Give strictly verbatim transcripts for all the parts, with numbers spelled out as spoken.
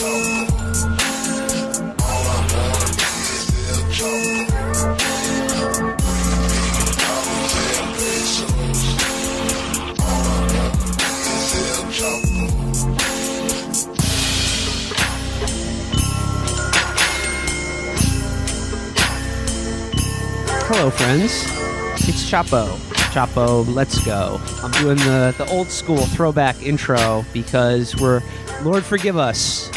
Hello, friends. It's Chapo. Chapo, let's go. I'm doing the, the old school throwback intro because we're, Lord forgive us,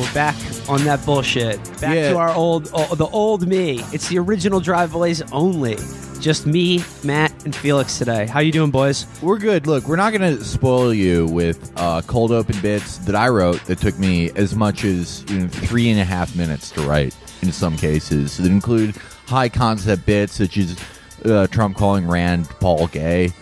we're back on that bullshit. Back yeah. to our old, oh, the old me. It's the original driveways only. Just me, Matt, and Felix today. How you doing, boys? We're good. Look, we're not going to spoil you with uh, cold open bits that I wrote that took me as much as you know, three and a half minutes to write in some cases that include high concept bits such as uh, Trump calling Rand Paul gay,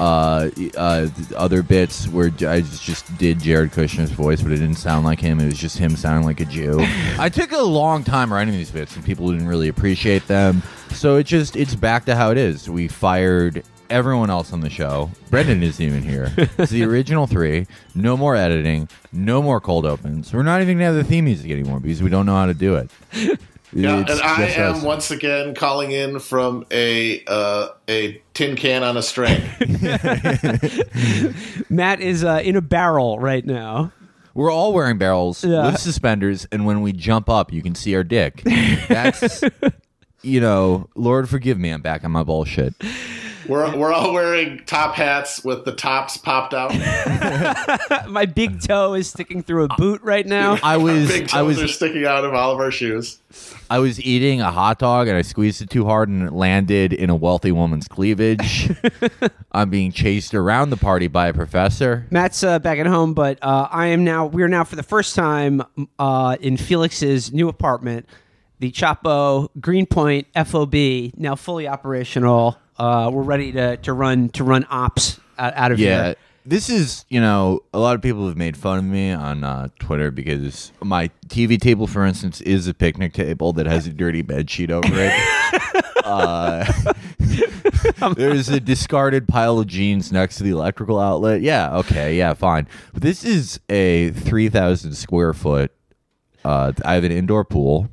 uh, uh, other bits where I just did Jared Kushner's voice, but it didn't sound like him. It was just him sounding like a Jew. I took a long time writing these bits, and people didn't really appreciate them. So it just it's back to how it is. We fired everyone else on the show. Brendan isn't even here. It's the original three. No more editing. No more cold opens. We're not even gonna have the theme music anymore because we don't know how to do it. Yeah, it's and I am us. once again calling in from a uh, a tin can on a string. Matt is uh, in a barrel right now. We're all wearing barrels yeah. with suspenders, and when we jump up, you can see our dick. That's, you know, Lord forgive me, I'm back on my bullshit. We're we're all wearing top hats with the tops popped out. My big toe is sticking through a boot right now. I was big toes I was, are sticking out of all of our shoes. I was eating a hot dog and I squeezed it too hard and it landed in a wealthy woman's cleavage. I'm being chased around the party by a professor. Matt's uh, back at home, but uh, I am now. We are now for the first time uh, in Felix's new apartment, the Chapo Greenpoint F O B, now fully operational. Uh, we're ready to, to run to run ops out, out of yeah. here. Yeah, this is, you know, a lot of people have made fun of me on uh, Twitter because my T V table, for instance, is a picnic table that has a dirty bed sheet over it. uh, there's a discarded pile of jeans next to the electrical outlet. Yeah, okay, yeah, fine. But this is a three thousand square foot. Uh, I have an indoor pool.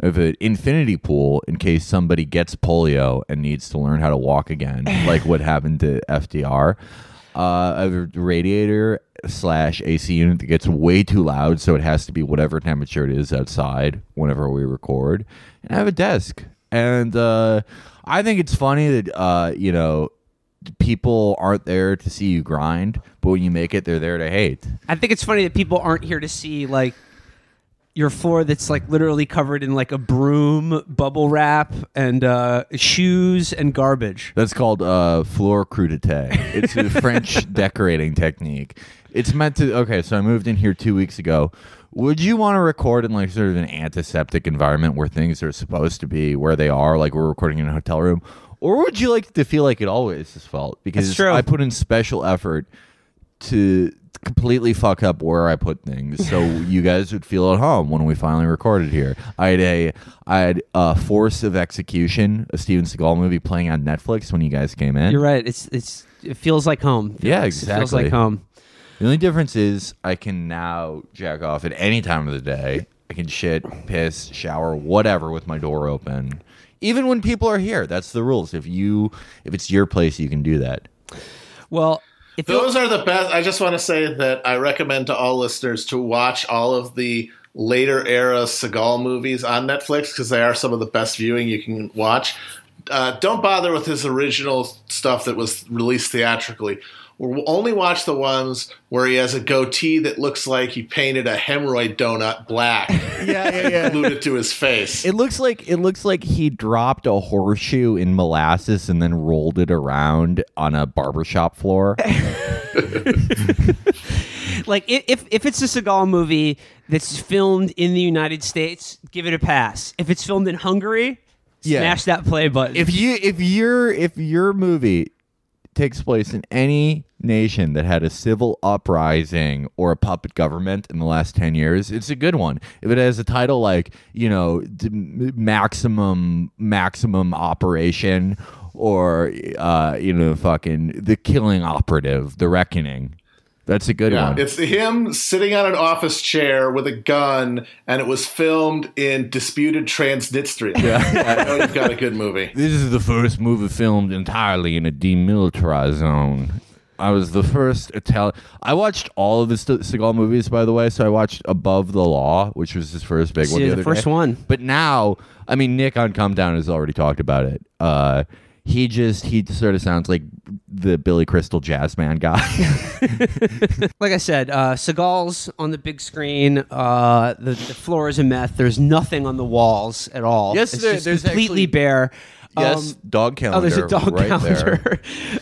Of an infinity pool in case somebody gets polio and needs to learn how to walk again, like what happened to F D R. Uh, a radiator slash A C unit that gets way too loud, so it has to be whatever temperature it is outside whenever we record. And I have a desk. And uh, I think it's funny that, uh, you know, people aren't there to see you grind, but when you make it, they're there to hate. I think it's funny that people aren't here to see, like, your floor that's like literally covered in like a broom, bubble wrap, and uh, shoes and garbage. That's called uh, floor crudité. It's a French decorating technique. It's meant to. Okay, so I moved in here two weeks ago. Would you want to record in like sort of an antiseptic environment where things are supposed to be where they are? Like we're recording in a hotel room, or would you like to feel like it always is fault? Because I put in special effort to completely fuck up where I put things, so you guys would feel at home when we finally recorded here. I had a, I had a Force of Execution, a Steven Seagal movie playing on Netflix when you guys came in. You're right. It's it's it feels like home. Felix. Yeah, exactly. It feels like home. The only difference is I can now jack off at any time of the day. I can shit, piss, shower, whatever, with my door open. Even when people are here, that's the rules. If you if it's your place, you can do that. Well. If Those are the best. I just want to say that I recommend to all listeners to watch all of the later era Seagal movies on Netflix because they are some of the best viewing you can watch. Uh, don't bother with his original stuff that was released theatrically. We'll only watch the ones where he has a goatee that looks like he painted a hemorrhoid donut black. Yeah, yeah, yeah. Glued it to his face. It looks like it looks like he dropped a horseshoe in molasses and then rolled it around on a barbershop floor. Like if if it's a Seagal movie that's filmed in the United States, give it a pass. If it's filmed in Hungary, yeah. smash that play button. If you if your if your movie takes place in any nation that had a civil uprising or a puppet government in the last ten years, it's a good one. If it has a title like, you know, d maximum maximum operation or, uh, you know, fucking the killing operative, the reckoning, That's a good yeah. one. It's him sitting on an office chair with a gun, and it was filmed in disputed Transnistria. Yeah. I know you've got a good movie. This is the first movie filmed entirely in a demilitarized zone. I was the first Italian. I watched all of the Seagal movies, by the way. So I watched Above the Law, which was his first big See, one. The, the other first day. one. But now, I mean, Nick on Come Down has already talked about it. Uh, He just, he sort of sounds like the Billy Crystal jazz man guy. Like I said, uh, Seagal's on the big screen. Uh, the, the floor is a mess. There's nothing on the walls at all. Yes, it's there, just there's completely actually, bare. Yes, um, dog calendar. Oh, there's a dog right calendar. There.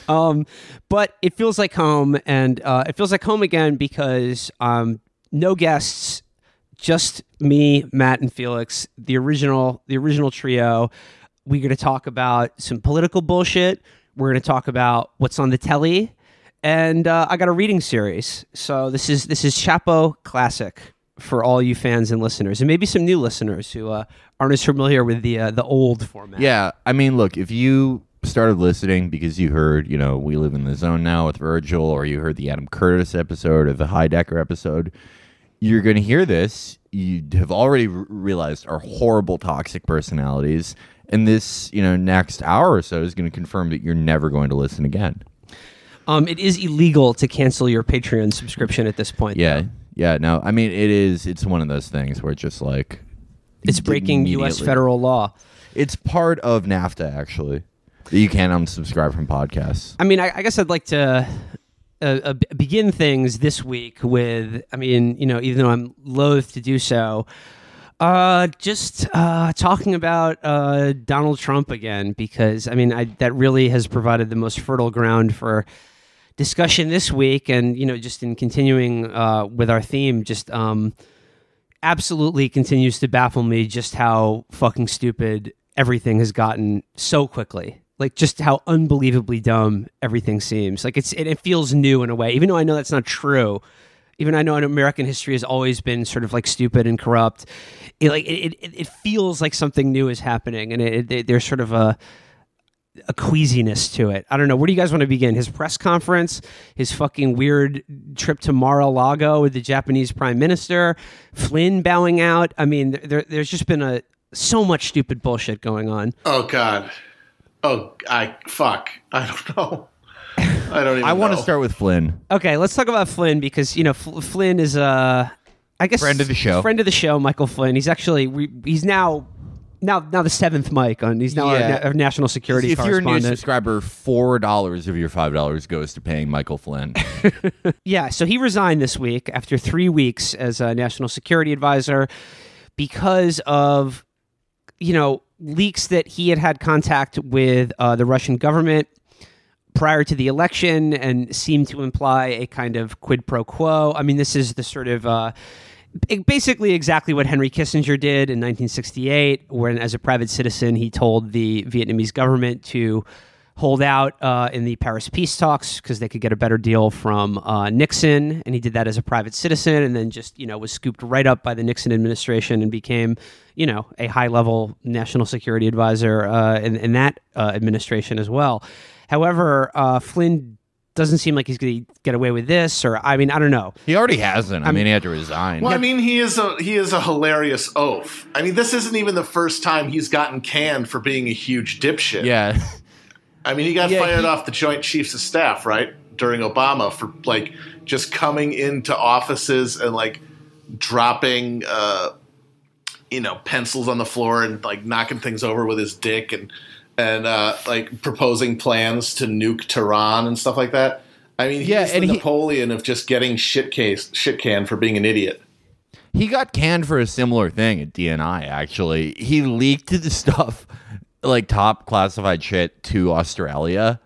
um, but it feels like home, and uh, it feels like home again because um, no guests, just me, Matt, and Felix, the original, the original trio. We're going to talk about some political bullshit. We're going to talk about what's on the telly, and uh, I got a reading series. So this is this is Chapo Classic for all you fans and listeners, and maybe some new listeners who uh, aren't as familiar with the uh, the old format. Yeah, I mean, look, if you started listening because you heard, you know, We Live in the Zone Now with Virgil, or you heard the Adam Curtis episode or the Heidecker episode, you're going to hear this. You have already r- realized our horrible toxic personalities. And this, you know, next hour or so is going to confirm that you're never going to listen again. Um, it is illegal to cancel your Patreon subscription at this point. Yeah, though. yeah. No, I mean, it is. It's one of those things where it's just like it's breaking U S federal law. It's part of NAFTA, actually. That you can't unsubscribe from podcasts. I mean, I, I guess I'd like to uh, uh, begin things this week with. I mean, you know, even though I'm loath to do so. Uh, just uh, talking about uh, Donald Trump again, because, I mean, I, that really has provided the most fertile ground for discussion this week. And, you know, just in continuing uh, with our theme, just um, absolutely continues to baffle me just how fucking stupid everything has gotten so quickly. Like, just how unbelievably dumb everything seems. Like, it's it, it feels new in a way, even though I know that's not true. Even I know American history has always been sort of like stupid and corrupt. It, like it, it, it feels like something new is happening, and it, it, there's sort of a a queasiness to it. I don't know. Where do you guys want to begin? His press conference, his fucking weird trip to Mar-a-Lago with the Japanese prime minister, Flynn bowing out. I mean, there, there's just been a so much stupid bullshit going on. Oh God. Oh, I fuck. I don't know. I don't even I want know. to start with Flynn. Okay, let's talk about Flynn because, you know, F- Flynn is a, uh, I guess... Friend of the show. Friend of the show, Michael Flynn. He's actually, we, he's now, now now the seventh mic on, he's now yeah. our, our national security if correspondent. If you're a new subscriber, four dollars of your five dollars goes to paying Michael Flynn. Yeah, so he resigned this week after three weeks as a national security advisor because of, you know, leaks that he had had contact with uh, the Russian government prior to the election and seemed to imply a kind of quid pro quo. I mean, this is the sort of uh, basically exactly what Henry Kissinger did in nineteen sixty-eight, when as a private citizen, he told the Vietnamese government to hold out uh, in the Paris peace talks because they could get a better deal from uh, Nixon. And he did that as a private citizen and then just, you know, was scooped right up by the Nixon administration and became, you know, a high level national security advisor uh, in, in that uh, administration as well. However, uh, Flynn doesn't seem like he's going to get away with this, or I mean, I don't know. He already hasn't. I, I mean, mean, he had to resign. Well, I mean, he is a he is a hilarious oaf. I mean, this isn't even the first time he's gotten canned for being a huge dipshit. Yeah. I mean, he got yeah, fired he, off the Joint Chiefs of Staff, right, during Obama for like just coming into offices and like dropping, uh, you know, pencils on the floor and like knocking things over with his dick and. And uh, like proposing plans to nuke Tehran and stuff like that. I mean, he's yeah, the Napoleon he, of just getting shit case shit canned for being an idiot. He got canned for a similar thing at D N I. Actually, he leaked the stuff like top classified shit to Australia,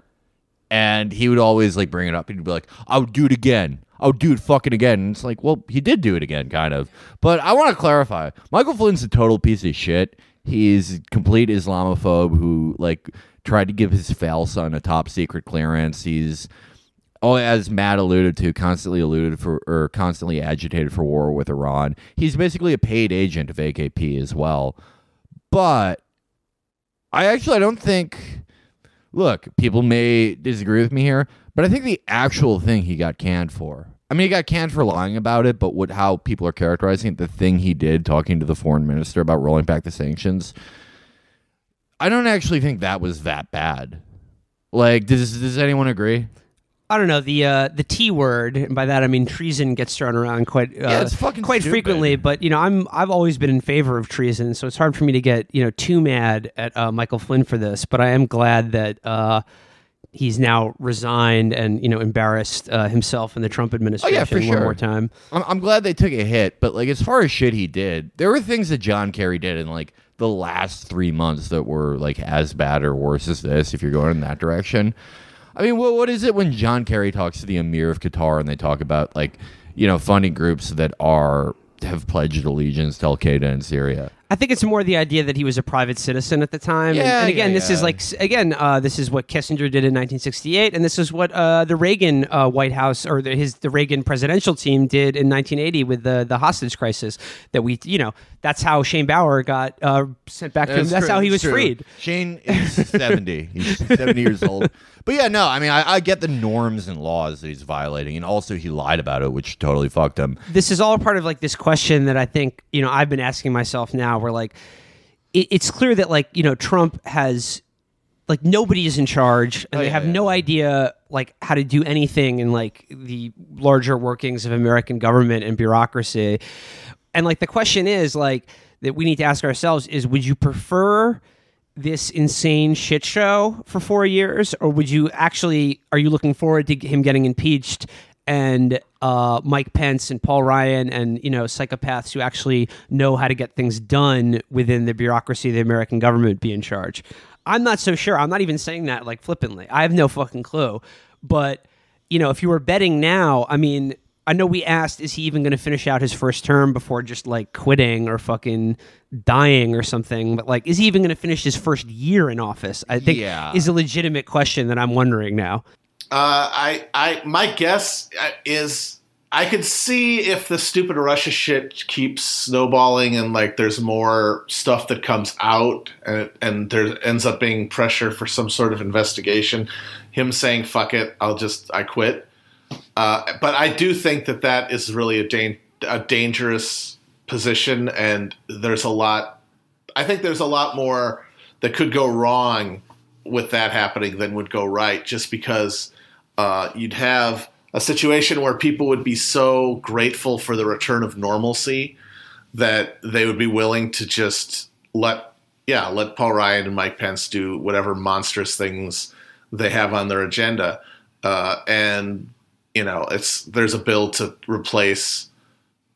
and he would always like bring it up. He'd be like, "I'll do it again. I'll do it fucking again." And it's like, well, he did do it again, kind of. But I want to clarify: Michael Flynn's a total piece of shit. He's a complete Islamophobe who, like, tried to give his fail son a top-secret clearance. He's, oh, as Matt alluded to, constantly alluded for or constantly agitated for war with Iran. He's basically a paid agent of A K P as well. But I actually I don't think... Look, people may disagree with me here, but I think the actual thing he got canned for I mean, he got canned for lying about it, but what, how people are characterizing it, the thing he did talking to the foreign minister about rolling back the sanctions, I don't actually think that was that bad. Like, does does anyone agree? I don't know. The uh, the T word, and by that I mean treason, gets thrown around quite uh, yeah, it's fucking quite stupid. frequently. But you know, I'm I've always been in favor of treason, so it's hard for me to get you know too mad at uh, Michael Flynn for this. But I am glad that uh, he's now resigned and you know embarrassed uh, himself and the Trump administration oh, yeah, for one sure. more time. I'm, I'm glad they took a hit, but like as far as shit he did, there were things that John Kerry did in like the last three months that were like as bad or worse as this. If you're going in that direction. I mean, what what is it when John Kerry talks to the Emir of Qatar and they talk about like, you know, funding groups that are have pledged allegiance to Al Qaeda in Syria? I think it's more the idea that he was a private citizen at the time. Yeah, and, and again, yeah, this yeah. is like again, uh, this is what Kissinger did in nineteen sixty-eight, and this is what uh, the Reagan uh, White House or the, his the Reagan presidential team did in nineteen eighty with the the hostage crisis. That we, you know, that's how Shane Bauer got uh, sent back that's to him. That's true, how he was true. freed. Shane is seventy; he's seventy years old. But yeah, no, I mean, I, I get the norms and laws that he's violating, and also he lied about it, which totally fucked him. This is all part of like this question that I think you know I've been asking myself now. Where like, it, it's clear that like you know Trump has like nobody is in charge, and oh, they yeah, have yeah. no idea like how to do anything in like the larger workings of American government and bureaucracy. And like the question is like that we need to ask ourselves is would you prefer this insane shit show for four years, or would you actually, are you looking forward to him getting impeached and uh, Mike Pence and Paul Ryan and, you know, psychopaths who actually know how to get things done within the bureaucracy of the American government be in charge? I'm not so sure. I'm not even saying that like flippantly. I have no fucking clue. But, you know, if you were betting now, I mean, I know we asked, is he even going to finish out his first term before just like quitting or fucking dying or something? But like, is he even going to finish his first year in office? I think yeah. is a legitimate question that I'm wondering now. Uh, I, I, my guess is I could see if the stupid Russia shit keeps snowballing and like there's more stuff that comes out and, and there ends up being pressure for some sort of investigation, him saying, fuck it, I'll just, I quit. Uh, but I do think that that is really a, da a dangerous position, and there's a lot – I think there's a lot more that could go wrong with that happening than would go right, just because uh, you'd have a situation where people would be so grateful for the return of normalcy that they would be willing to just let – yeah, let Paul Ryan and Mike Pence do whatever monstrous things they have on their agenda uh, and – You know, it's there's a bill to replace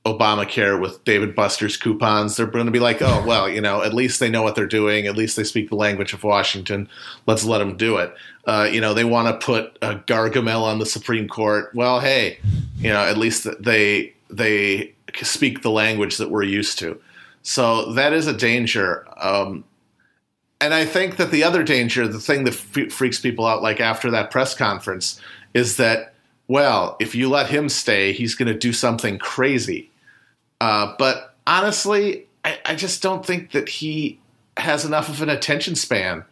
Obamacare with David Buster's coupons. They're going to be like, oh, well, you know, at least they know what they're doing. At least they speak the language of Washington. Let's let them do it. Uh, you know, they want to put a Gargamel on the Supreme Court. Well, hey, you know, at least they they speak the language that we're used to. So that is a danger. Um, and I think that the other danger, the thing that freaks people out, like after that press conference, is that, well, if you let him stay, he's going to do something crazy. Uh, but honestly, I, I just don't think that he has enough of an attention span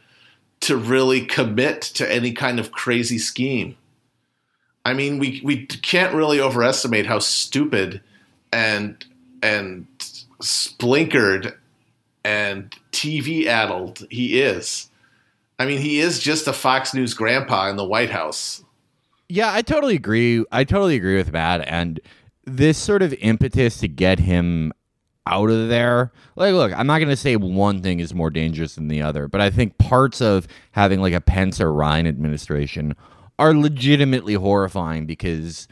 to really commit to any kind of crazy scheme. I mean, we, we can't really overestimate how stupid and, and splinkered and T V-addled he is. I mean, he is just a Fox News grandpa in the White House. Yeah, I totally agree. I totally agree with Matt. And this sort of impetus to get him out of there, like, look, I'm not going to say one thing is more dangerous than the other, but I think parts of having like a Pence or Ryan administration are legitimately horrifying because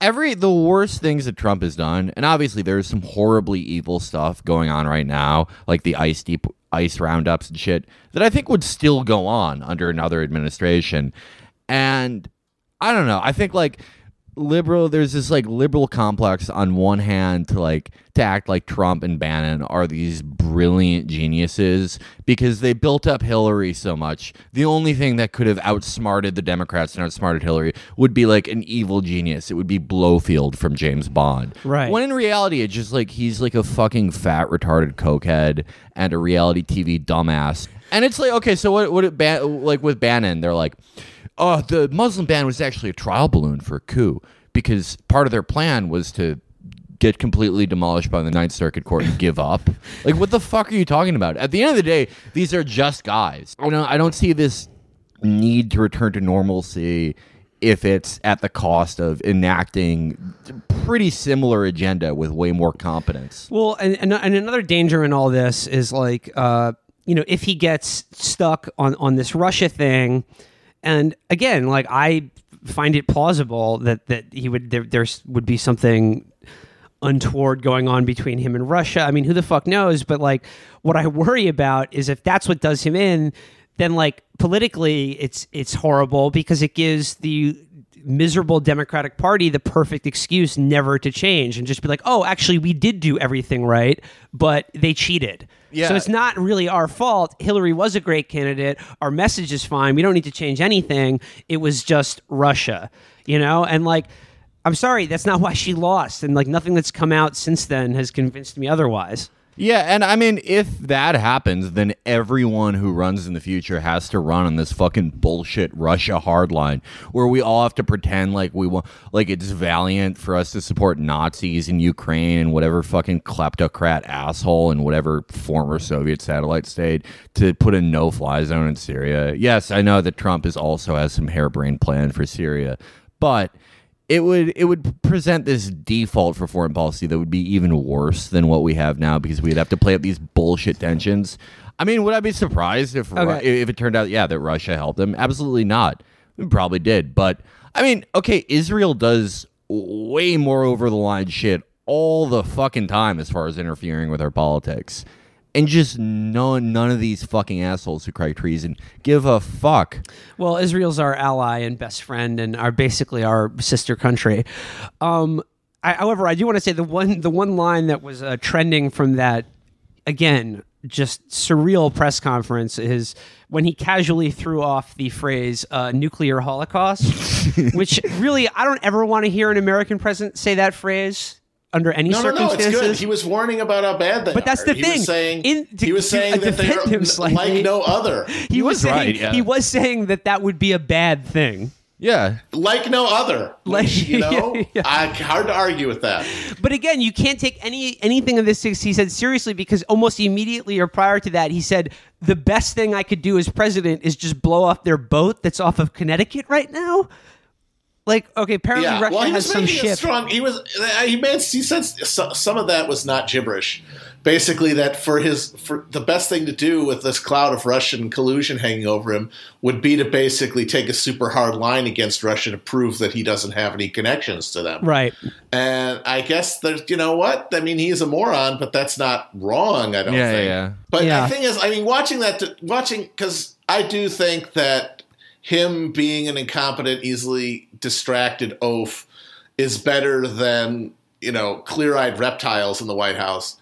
every the worst things that Trump has done, and obviously there's some horribly evil stuff going on right now, like the ICE deep, ICE roundups and shit, that I think would still go on under another administration. And I don't know. I think like liberal, there's this like liberal complex on one hand to like to act like Trump and Bannon are these brilliant geniuses because they built up Hillary so much. The only thing that could have outsmarted the Democrats and outsmarted Hillary would be like an evil genius. It would be Blowfield from James Bond. Right. When in reality, it's just like he's like a fucking fat, retarded cokehead and a reality T V dumbass. And it's like, okay, so what? What it ba like with Bannon? They're like, oh, the Muslim ban was actually a trial balloon for a coup. because part of their plan was to get completely demolished by the Ninth Circuit Court and give up. Like, what the fuck are you talking about? At the end of the day, these are just guys. You know, I don't see this need to return to normalcy if it's at the cost of enacting pretty similar agenda with way more competence. Well, and, and, and another danger in all this is, like, uh, you know, if he gets stuck on, on this Russia thing, and again, like, I find it plausible that, that he would there, there would be something untoward going on between him and Russia. I mean, who the fuck knows? But, like, what I worry about is if that's what does him in, then, like, politically it's it's horrible because it gives the miserable Democratic Party the perfect excuse never to change and just be like, oh, actually, we did do everything right, but they cheated. Yeah. So it's not really our fault. Hillary was a great candidate. Our message is fine. We don't need to change anything. It was just Russia, you know? And, like, I'm sorry, that's not why she lost. And, like, nothing that's come out since then has convinced me otherwise. Yeah, and I mean, if that happens, then everyone who runs in the future has to run on this fucking bullshit Russia hardline, where we all have to pretend like we want, like it's valiant for us to support Nazis in Ukraine and whatever fucking kleptocrat asshole and whatever former Soviet satellite state to put a no-fly zone in Syria. Yes, I know that Trump is also has some harebrained plan for Syria, but It would it would present this default for foreign policy that would be even worse than what we have now because we'd have to play up these bullshit tensions. I mean, would I be surprised if okay. if it turned out, yeah, that Russia helped them? Absolutely not. It probably did. But, I mean, okay, Israel does way more over-the-line shit all the fucking time as far as interfering with our politics. And just no, none of these fucking assholes who cry treason give a fuck. Well, Israel's our ally and best friend and are basically our sister country. Um, I, however, I do want to say the one the one line that was uh, trending from that, again, just surreal press conference is when he casually threw off the phrase uh, nuclear holocaust, which really I don't ever want to hear an American president say that phrase. Under any no, circumstances, no, no, it's good. He was warning about how bad they but are. That's the he thing. Was saying, In, to, he was saying that they are like no other. He, he was, was saying, right. Yeah. He was saying that that would be a bad thing. Yeah, like no other. Like which, you know, yeah, yeah. I, hard to argue with that. But again, you can't take any anything of this he said seriously because almost immediately or prior to that, he said the best thing I could do as president is just blow up their boat that's off of Connecticut right now. Like, okay, apparently yeah. Russia well, has some ship. Strong, he was he made he said some of that was not gibberish. Basically, that for his for the best thing to do with this cloud of Russian collusion hanging over him would be to basically take a super hard line against Russia to prove that he doesn't have any connections to them. Right. And I guess there's you know what I mean. He's a moron, but that's not wrong. I don't yeah, think. Yeah. But yeah. The thing is, I mean, watching that, watching because I do think that. Him being an incompetent, easily distracted oaf is better than, you know, clear-eyed reptiles in the White House.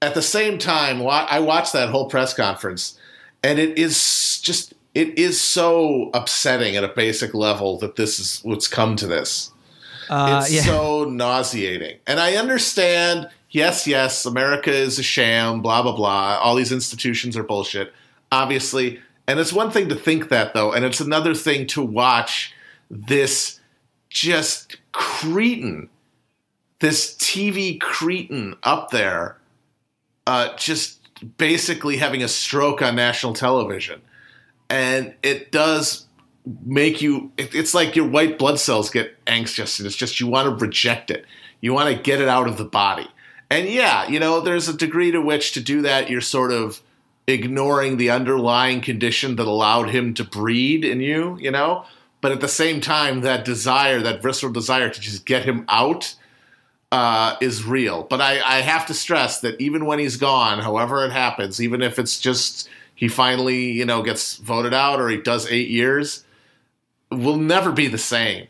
At the same time, I watched that whole press conference, and it is just – it is so upsetting at a basic level that this is what's come to this. Uh, it's yeah. so nauseating. And I understand, yes, yes, America is a sham, blah, blah, blah. All these institutions are bullshit. Obviously – and it's one thing to think that, though, and it's another thing to watch this just cretin, this T V cretin up there uh, just basically having a stroke on national television. And it does make you it, – it's like your white blood cells get anxious, and it's just you want to reject it. You want to get it out of the body. And, yeah, you know, there's a degree to which to do that you're sort of – ignoring the underlying condition that allowed him to breed in you, you know? But at the same time, that desire, that visceral desire to just get him out uh, is real. But I, I have to stress that even when he's gone, however it happens, even if it's just he finally, you know, gets voted out or he does eight years, we'll never be the same.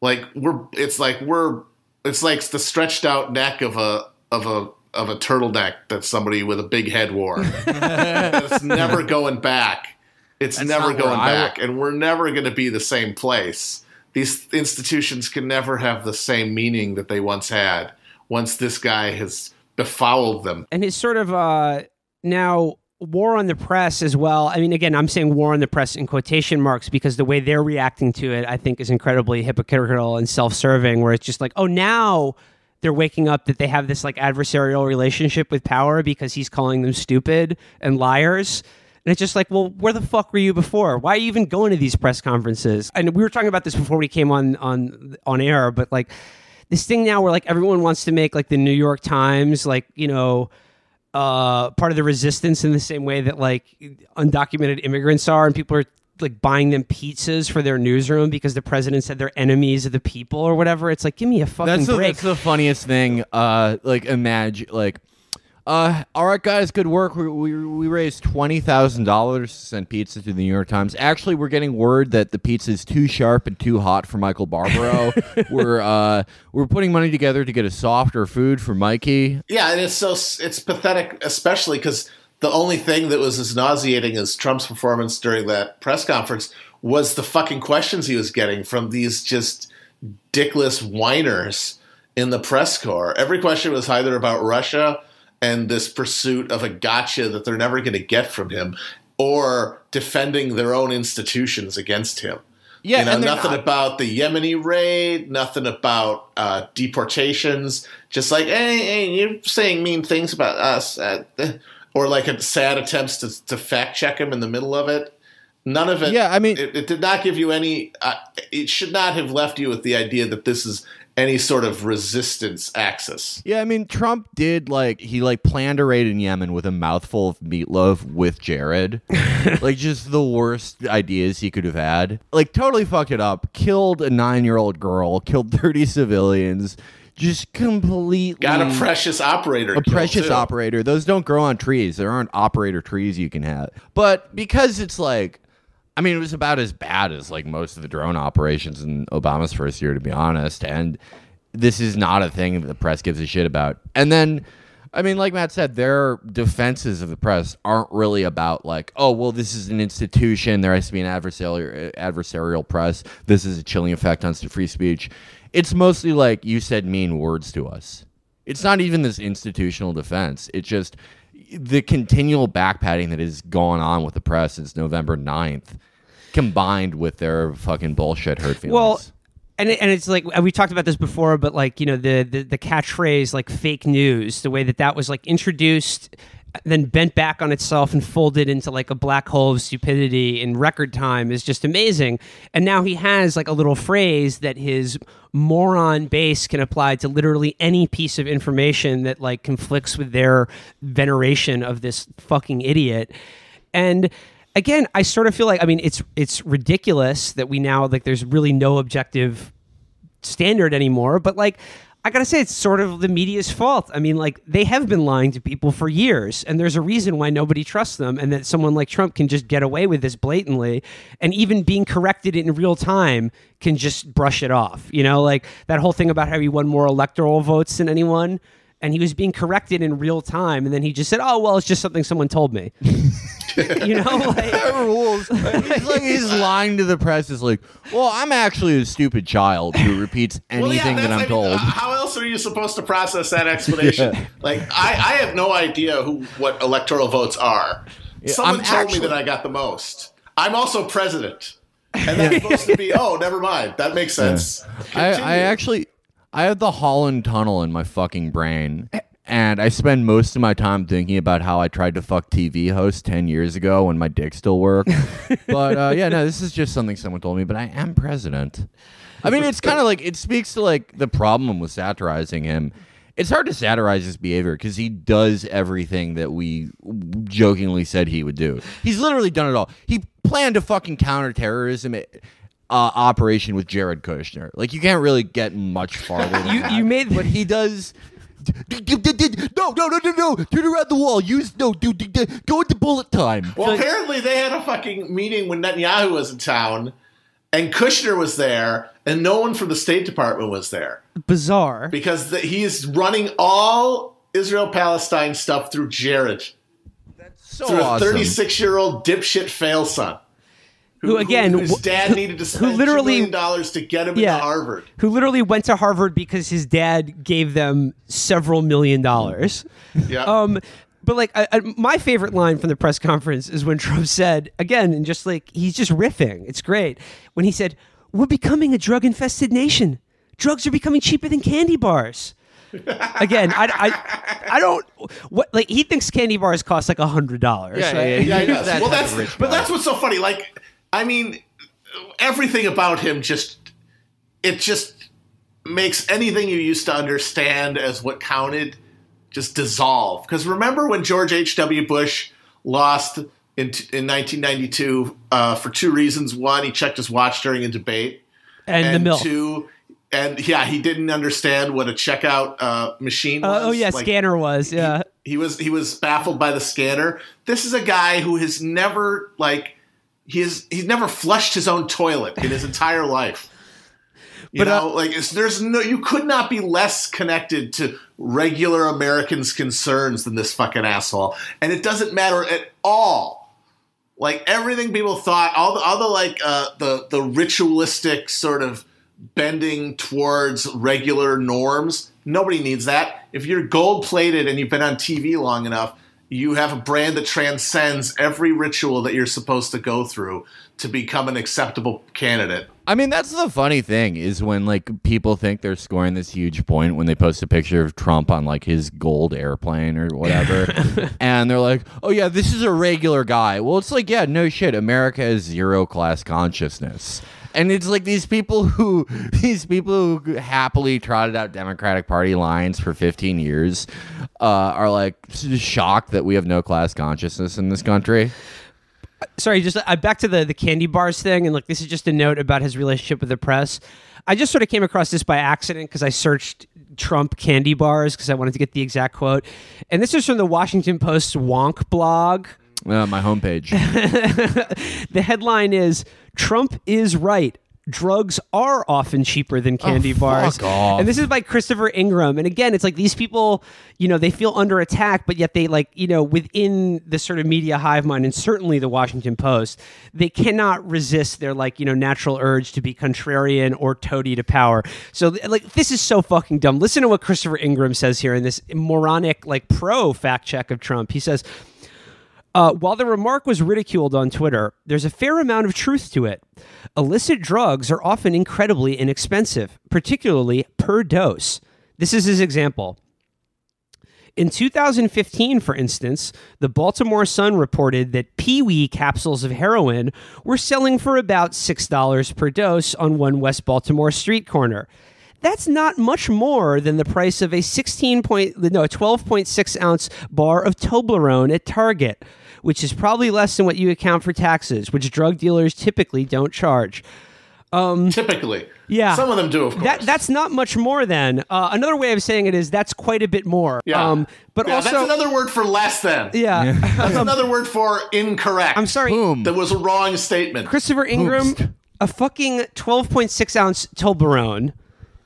Like, we're, it's like we're, it's like the stretched out neck of a, of a, of a turtleneck that somebody with a big head wore. It's never going back. It's That's never going back. And we're never going to be the same place. These institutions can never have the same meaning that they once had once this guy has befouled them. And his sort of uh, now war on the press as well. I mean, again, I'm saying war on the press in quotation marks because the way they're reacting to it, I think, is incredibly hypocritical and self-serving, where it's just like, oh, now they're waking up that they have this like adversarial relationship with power because he's calling them stupid and liars. And it's just like, well, where the fuck were you before? Why are you even going to these press conferences? And we were talking about this before we came on on on air, but like this thing now where like everyone wants to make like the New York Times, like, you know, uh, part of the resistance in the same way that like undocumented immigrants are, and people are like buying them pizzas for their newsroom because the president said they're enemies of the people or whatever. It's like, give me a fucking that's the, break. That's the funniest thing. Uh, like imagine like. Uh, all right, guys, good work. We we, we raised twenty thousand dollars to send pizza to the New York Times. Actually, we're getting word that the pizza is too sharp and too hot for Michael Barbaro. we're uh we're putting money together to get a softer food for Mikey. Yeah, and it's so it's pathetic, especially because the only thing that was as nauseating as Trump's performance during that press conference was the fucking questions he was getting from these just dickless whiners in the press corps. Every question was either about Russia and this pursuit of a gotcha that they're never going to get from him, or defending their own institutions against him. Yeah, you know, nothing not. about the Yemeni raid, nothing about uh, deportations, just like, hey, hey, you're saying mean things about us, uh, or like a sad attempts to, to fact check him in the middle of it. None of it. Yeah, I mean, it, it did not give you any, uh, it should not have left you with the idea that this is any sort of resistance axis. Yeah, I mean, Trump did, like, he, like, planned a raid in Yemen with a mouthful of meatloaf with Jared. Like, just the worst ideas he could have had. Like, totally fucked it up. Killed a nine-year-old girl. Killed thirty civilians. Just completely... Got a precious operator. A precious too. operator. Those don't grow on trees. There aren't operator trees you can have. But because it's, like... I mean, it was about as bad as like most of the drone operations in Obama's first year, to be honest. And this is not a thing that the press gives a shit about. And then, I mean, like Matt said, their defenses of the press aren't really about like, oh, well, this is an institution. There has to be an adversarial, adversarial press. This is a chilling effect on free speech. It's mostly like, you said mean words to us. It's not even this institutional defense. It's just... the continual backpatting that has gone on with the press since November ninth, combined with their fucking bullshit hurt feelings. Well, and it, and it's like, we talked about this before, but like, you know, the, the, the catchphrase, like fake news, the way that that was like introduced, then bent back on itself and folded into like a black hole of stupidity in record time is just amazing. And now he has like a little phrase that his moron base can apply to literally any piece of information that like conflicts with their veneration of this fucking idiot. And again, I sort of feel like, I mean, it's, it's ridiculous that we now, like, there's really no objective standard anymore, but like, I gotta say, it's sort of the media's fault. I mean, like, they have been lying to people for years, and there's a reason why nobody trusts them, and that someone like Trump can just get away with this blatantly, and even being corrected in real time can just brush it off. You know, like, that whole thing about how he won more electoral votes than anyone, and he was being corrected in real time, and then he just said, oh, well, it's just something someone told me. You know? Like, that rules. He's, like, he's lying to the press. It's like, well, I'm actually a stupid child who repeats anything well, yeah, that I'm I mean, told. Uh, how else are you supposed to process that explanation? Yeah. Like, I, I have no idea who what electoral votes are. Yeah, someone I'm told actually... me that I got the most. I'm also president. And that's yeah. supposed to be, oh, never mind. That makes sense. Yeah. I, I actually... I have the Holland Tunnel in my fucking brain, and I spend most of my time thinking about how I tried to fuck T V hosts ten years ago when my dick still worked. But uh, yeah, no, this is just something someone told me, but I am president. I mean, it's kind of like, it speaks to like the problem with satirizing him. It's hard to satirize his behavior because he does everything that we jokingly said he would do. He's literally done it all. He planned to fucking counterterrorism It, Uh, operation with Jared Kushner. Like, you can't really get much farther than you, that. You made what he does. D d d d no, no, no, no, no. Turn around the wall. Use no. D d d go into bullet time. Well, like, apparently they had a fucking meeting when Netanyahu was in town, and Kushner was there, and no one from the State Department was there. Bizarre. Because the, he is running all Israel-Palestine stuff through Jared. That's so through awesome. Through a thirty-six-year-old dipshit fail son. Who, again, whose dad needed to spend two million dollars to get him yeah, into Harvard. Who literally went to Harvard because his dad gave them several million dollars. Yeah. Um, But like I, I, my favorite line from the press conference is when Trump said, again, and just like he's just riffing. It's great. When he said, "We're becoming a drug-infested nation. Drugs are becoming cheaper than candy bars." Again, I, I, I don't what like he thinks candy bars cost like a hundred dollars. Yeah, right? yeah, yeah, yeah. That's well, that's but guy. that's what's so funny. Like, I mean, everything about him just it just makes anything you used to understand as what counted just dissolve. Because remember when George H W. Bush lost in in nineteen ninety-two uh, for two reasons: one, he checked his watch during a debate, and, and the milk. Two, and yeah, he didn't understand what a checkout uh, machine was. Uh, oh yeah, like, scanner was. Yeah, he, he was he was baffled by the scanner. This is a guy who has never like he has, he's never flushed his own toilet in his entire life. You but, know, uh, like it's, there's no, you could not be less connected to regular Americans' concerns than this fucking asshole, and it doesn't matter at all. Like everything people thought, all the, all the like uh, the the ritualistic sort of bending towards regular norms, nobody needs that. If you're gold plated and you've been on T V long enough, you have a brand that transcends every ritual that you're supposed to go through to become an acceptable candidate. I mean, that's the funny thing is when like people think they're scoring this huge point when they post a picture of Trump on like his gold airplane or whatever. And they're like, oh, yeah, this is a regular guy. Well, it's like, yeah, no shit. America has zero class consciousness. And it's like these people who these people who happily trotted out Democratic Party lines for fifteen years uh, are like shocked that we have no class consciousness in this country. Sorry, just uh, back to the, the candy bars thing. And look, this is just a note about his relationship with the press. I just sort of came across this by accident because I searched Trump candy bars because I wanted to get the exact quote. And this is from the Washington Post's Wonk blog. Uh, my homepage. The headline is, Trump is right. Drugs are often cheaper than candy oh, bars. Fuck off. And this is by Christopher Ingram. And again, it's like these people, you know, they feel under attack, but yet they like, you know, within the sort of media hive mind and certainly the Washington Post, they cannot resist their like, you know, natural urge to be contrarian or toady to power. So like, this is so fucking dumb. Listen to what Christopher Ingram says here in this moronic, like pro fact check of Trump. He says, Uh, while the remark was ridiculed on Twitter, there's a fair amount of truth to it. Illicit drugs are often incredibly inexpensive, particularly per dose. This is his example. In two thousand fifteen, for instance, the Baltimore Sun reported that Pee-wee capsules of heroin were selling for about six dollars per dose on one West Baltimore street corner. That's not much more than the price of a sixteen point, no, twelve point six ounce bar of Toblerone at Target, which is probably less than what you account for taxes, which drug dealers typically don't charge. Um, typically. Yeah. Some of them do, of course. That, that's not much more than. Uh, another way of saying it is that's quite a bit more. Yeah. Um, but yeah, also, that's another word for less than. Yeah. yeah. That's another word for incorrect. I'm sorry. Boom. That was a wrong statement. Christopher Ingram, Oops. a fucking twelve point six ounce Toblerone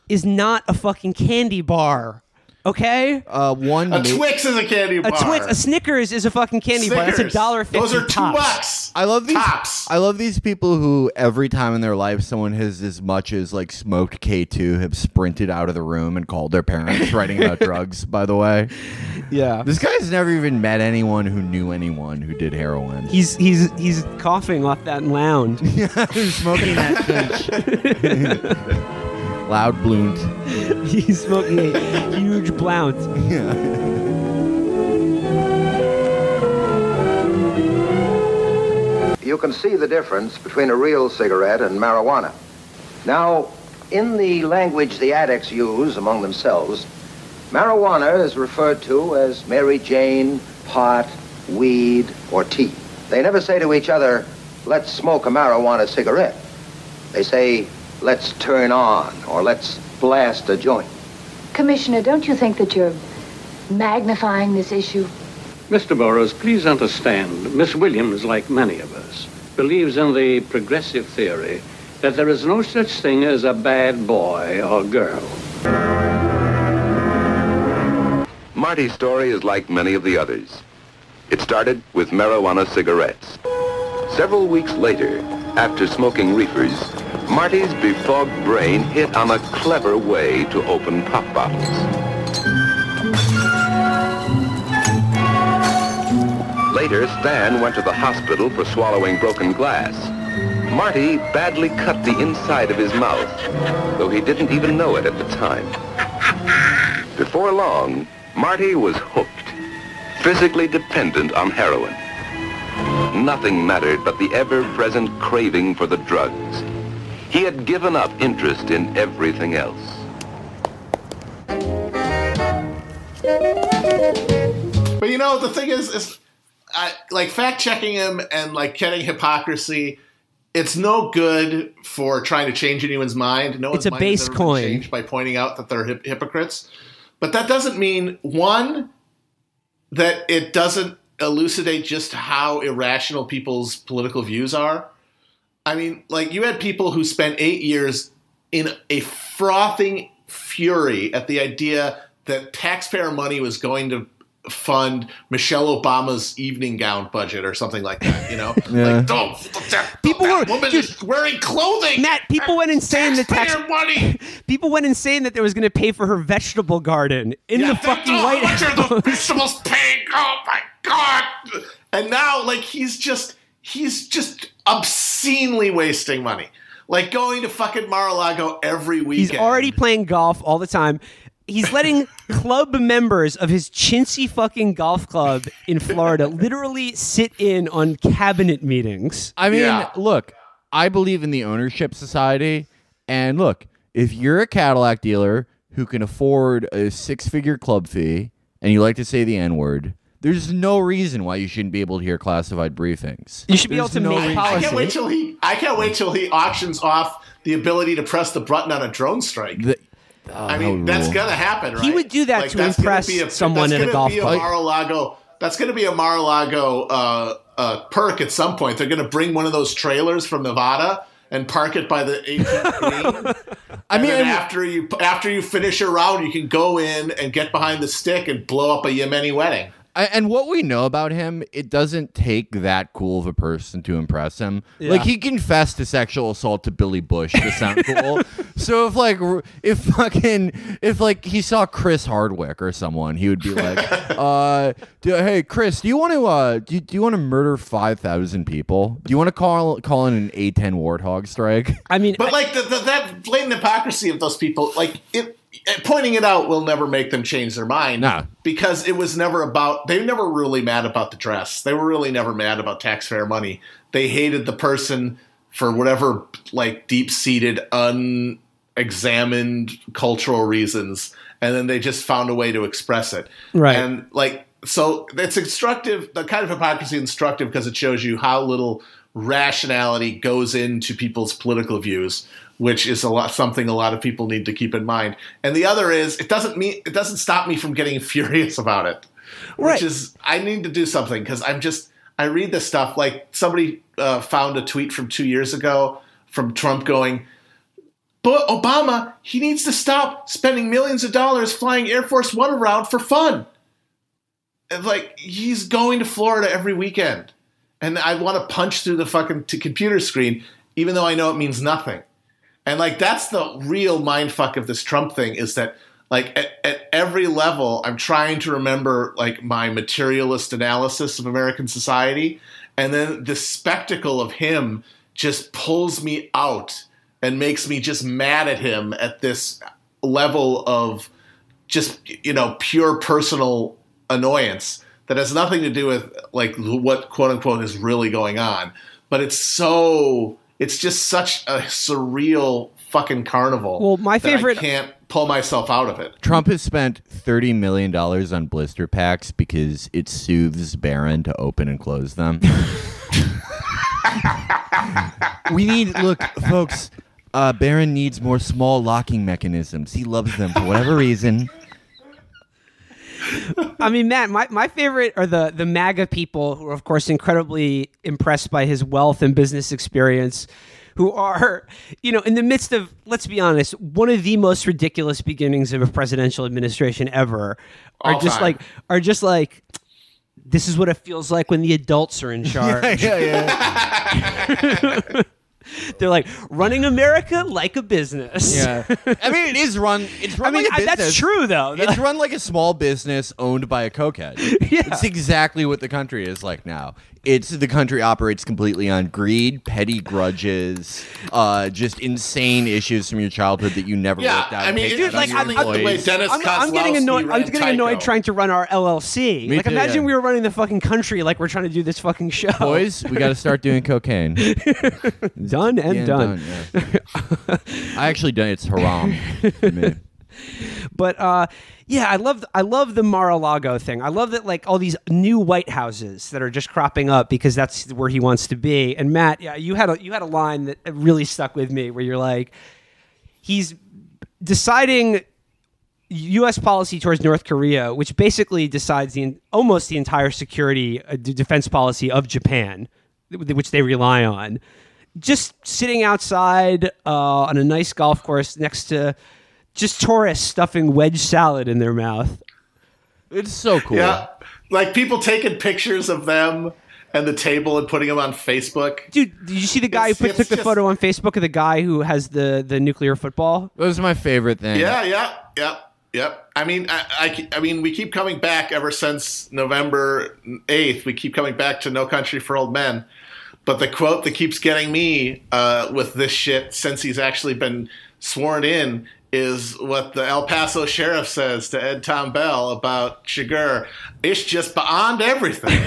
is not a fucking candy bar, okay? Uh, one a Twix is a candy bar. A Twix, a Snickers is a fucking candy Snickers. bar. That's a dollar fifty. Those are two tops. bucks. I love these. Tops. I love these people who every time in their life someone has as much as like smoked K two have sprinted out of the room and called their parents, writing about drugs. By the way, yeah, this guy's never even met anyone who knew anyone who did heroin. He's he's he's coughing off that lounge. Yeah, he's smoking that bitch. Loud blunt. He's smoking a huge blunt. Yeah. You can see the difference between a real cigarette and marijuana. Now, in the language the addicts use among themselves, marijuana is referred to as Mary Jane, pot, weed, or tea. They never say to each other, let's smoke a marijuana cigarette. They say, let's turn on, or let's blast a joint. Commissioner, don't you think that you're magnifying this issue? Mister Burroughs, please understand, Miss Williams, like many of us, believes in the progressive theory that there is no such thing as a bad boy or girl. Marty's story is like many of the others. It started with marijuana cigarettes. Several weeks later, after smoking reefers, Marty's befogged brain hit on a clever way to open pop bottles. Later, Stan went to the hospital for swallowing broken glass. Marty badly cut the inside of his mouth, though he didn't even know it at the time. Before long, Marty was hooked, physically dependent on heroin. Nothing mattered but the ever-present craving for the drugs. He had given up interest in everything else. But you know, the thing is, is I, like fact-checking him and like getting hypocrisy, it's no good for trying to change anyone's mind. No one's mind has ever been changed by pointing out that they're hip- hypocrites. But that doesn't mean, one, that it doesn't elucidate just how irrational people's political views are. I mean, like, you had people who spent eight years in a frothing fury at the idea that taxpayer money was going to fund Michelle Obama's evening gown budget or something like that, you know? Yeah. Like, oh, that, people that were, woman dude, is wearing clothing. Matt, people went insane that tax money. People went insane that there was going to pay for her vegetable garden in yeah, the fucking oh, White House. The vegetables paying? Oh my God. And now, like, he's just he's just obscenely wasting money. Like going to fucking Mar-a-Lago every weekend. He's already playing golf all the time. He's letting club members of his chintzy fucking golf club in Florida literally sit in on cabinet meetings. I mean, yeah. Look, I believe in the ownership society. And look, if you're a Cadillac dealer who can afford a six-figure club fee and you like to say the N-word, there's no reason why you shouldn't be able to hear classified briefings. You should There's be able to no make policy. I can't wait till he. I can't wait till he auctions off the ability to press the button on a drone strike. The, oh, I mean, that's rule. gonna happen, right? He would do that like, to impress a, someone in a golf club. Mar-a-Lago. That's gonna be a Mar-a-Lago uh, uh, perk at some point. They're gonna bring one of those trailers from Nevada and park it by the eighteenth green. I mean, after you after you finish your round, you can go in and get behind the stick and blow up a Yemeni wedding. And what we know about him, it doesn't take that cool of a person to impress him. Yeah. Like, he confessed to sexual assault to Billy Bush to sound cool. So if, like, if fucking, if, like, he saw Chris Hardwick or someone, he would be like, uh, hey, Chris, do you want to, uh, do, do you want to murder five thousand people? Do you want to call, call in an A ten warthog strike? I mean, but, I, like, the, the, that blatant hypocrisy of those people, like, it, pointing it out will never make them change their mind nah. because it was never about, they were never really mad about the dress. They were really never mad about taxpayer money. They hated the person for whatever, like, deep-seated, unexamined cultural reasons, and then they just found a way to express it. Right. And, like, so it's instructive, the kind of hypocrisy is instructive because it shows you how little rationality goes into people's political views, which is a lot something a lot of people need to keep in mind. And the other is it doesn't mean it doesn't stop me from getting furious about it, right. Which is I need to do something because I'm just I read this stuff like somebody uh, found a tweet from two years ago from Trump going, but Obama, he needs to stop spending millions of dollars flying Air Force One around for fun. And, like, he's going to Florida every weekend. And I want to punch through the fucking t computer screen, even though I know it means nothing. And, like, that's the real mindfuck of this Trump thing is that, like, at, at every level, I'm trying to remember, like, my materialist analysis of American society. And then the spectacle of him just pulls me out and makes me just mad at him at this level of just, you know, pure personal annoyance that has nothing to do with, like, what, quote unquote, is really going on. But it's so... It's just such a surreal fucking carnival. Well, my favorite, I can't pull myself out of it. Trump has spent thirty million dollars on blister packs because it soothes Barron to open and close them. We need, look, folks, uh, Barron needs more small locking mechanisms. He loves them for whatever reason. I mean, Matt, my, my favorite are the, the MAGA people who are, of course, incredibly impressed by his wealth and business experience, who are, you know, in the midst of, let's be honest, one of the most ridiculous beginnings of a presidential administration ever are All just time. like, are just like, this is what it feels like when the adults are in charge. Yeah, yeah, yeah. They're like running America like a business. Yeah, I mean it is run. It's run. I mean like a business. That's true though. It's like, run like a small business owned by a cokehead. Yeah, it's exactly what the country is like now. It's the country operates completely on greed, petty grudges, uh, just insane issues from your childhood that you never yeah, worked out. I mean, dude, like I'm, I'm, I'm getting annoyed. I'm getting annoyed trying to run our L L C. Me like, too, imagine yeah. we were running the fucking country like we're trying to do this fucking show. Boys, we got to start doing cocaine. Done and yeah, done. done yeah. I actually done. It's haram. But uh, yeah, I love I love the Mar-a-Lago thing. I love that like all these new White Houses that are just cropping up because that's where he wants to be. And Matt, yeah, you had a, you had a line that really stuck with me where you're like, he's deciding U S policy towards North Korea, which basically decides the almost the entire security uh, defense policy of Japan, which they rely on. Just sitting outside uh, on a nice golf course next to. Just tourists stuffing wedge salad in their mouth. It's so cool. Yeah, like people taking pictures of them and the table and putting them on Facebook. Dude, did you see the guy it's, who put, took the just... photo on Facebook of the guy who has the the nuclear football? That was my favorite thing. Yeah, yeah, yeah, yeah. I mean, I, I, I mean, we keep coming back ever since November eighth. We keep coming back to No Country for Old Men. But the quote that keeps getting me uh, with this shit since he's actually been sworn in is what the El Paso sheriff says to Ed Tombell about Shiger. It's just beyond everything.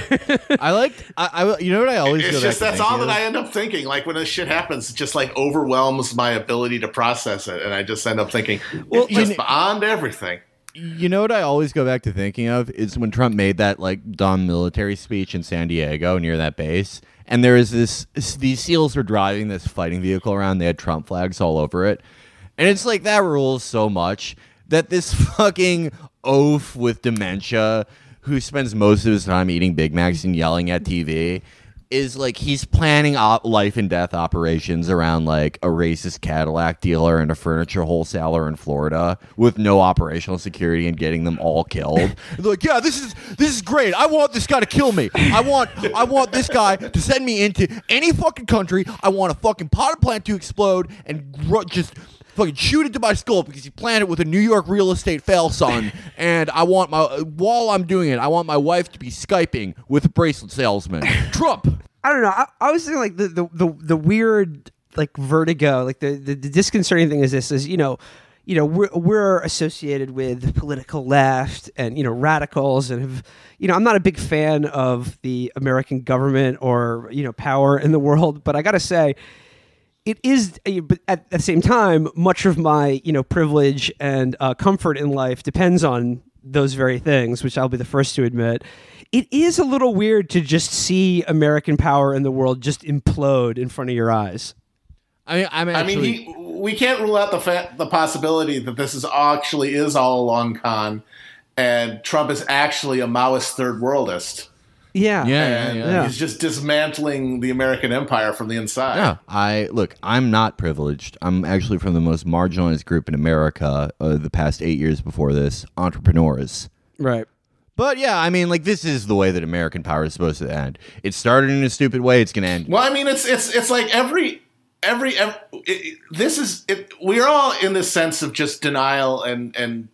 I like, I, I, you know what I always It's just, that's all that I end up thinking. Like when this shit happens, it just like overwhelms my ability to process it. And I just end up thinking, well, it's just beyond everything. You know what I always go back to thinking of is when Trump made that like dumb military speech in San Diego near that base. And there is this, these SEALs were driving this fighting vehicle around. They had Trump flags all over it. And it's like that rules so much that this fucking oaf with dementia who spends most of his time eating Big Macs and yelling at T V is like he's planning op life and death operations around like a racist Cadillac dealer and a furniture wholesaler in Florida with no operational security and getting them all killed. They're like, yeah, this is this is great. I want this guy to kill me. I want I want this guy to send me into any fucking country. I want a fucking pot plant to explode and just. Fucking shoot it to my skull because you planned it with a New York real estate fail son. And I want my, while I'm doing it, I want my wife to be Skyping with a bracelet salesman. Trump. I don't know. I, I was thinking like the, the, the, the weird like vertigo, like the, the, the disconcerting thing is this is, you know, you know, we're, we're associated with the political left and, you know, radicals and, have, you know, I'm not a big fan of the American government or, you know, power in the world, but I got to say, it is, but at the same time, much of my, you know, privilege and uh, comfort in life depends on those very things, which I'll be the first to admit. It is a little weird to just see American power in the world just implode in front of your eyes. I mean, I'm actually... I mean, he, we can't rule out the fa the possibility that this is actually is all a long con, and Trump is actually a Maoist third worldist. Yeah, yeah, and yeah, yeah. He's just dismantling the American empire from the inside. Yeah, I look. I'm not privileged. I'm actually from the most marginalized group in America. Uh, the past eight years before this, entrepreneurs. Right. But yeah, I mean, like this is the way that American power is supposed to end. It started in a stupid way. It's going to end. Well, I mean, it's it's it's like every every, every it, it, this is it, we're all in this sense of just denial and and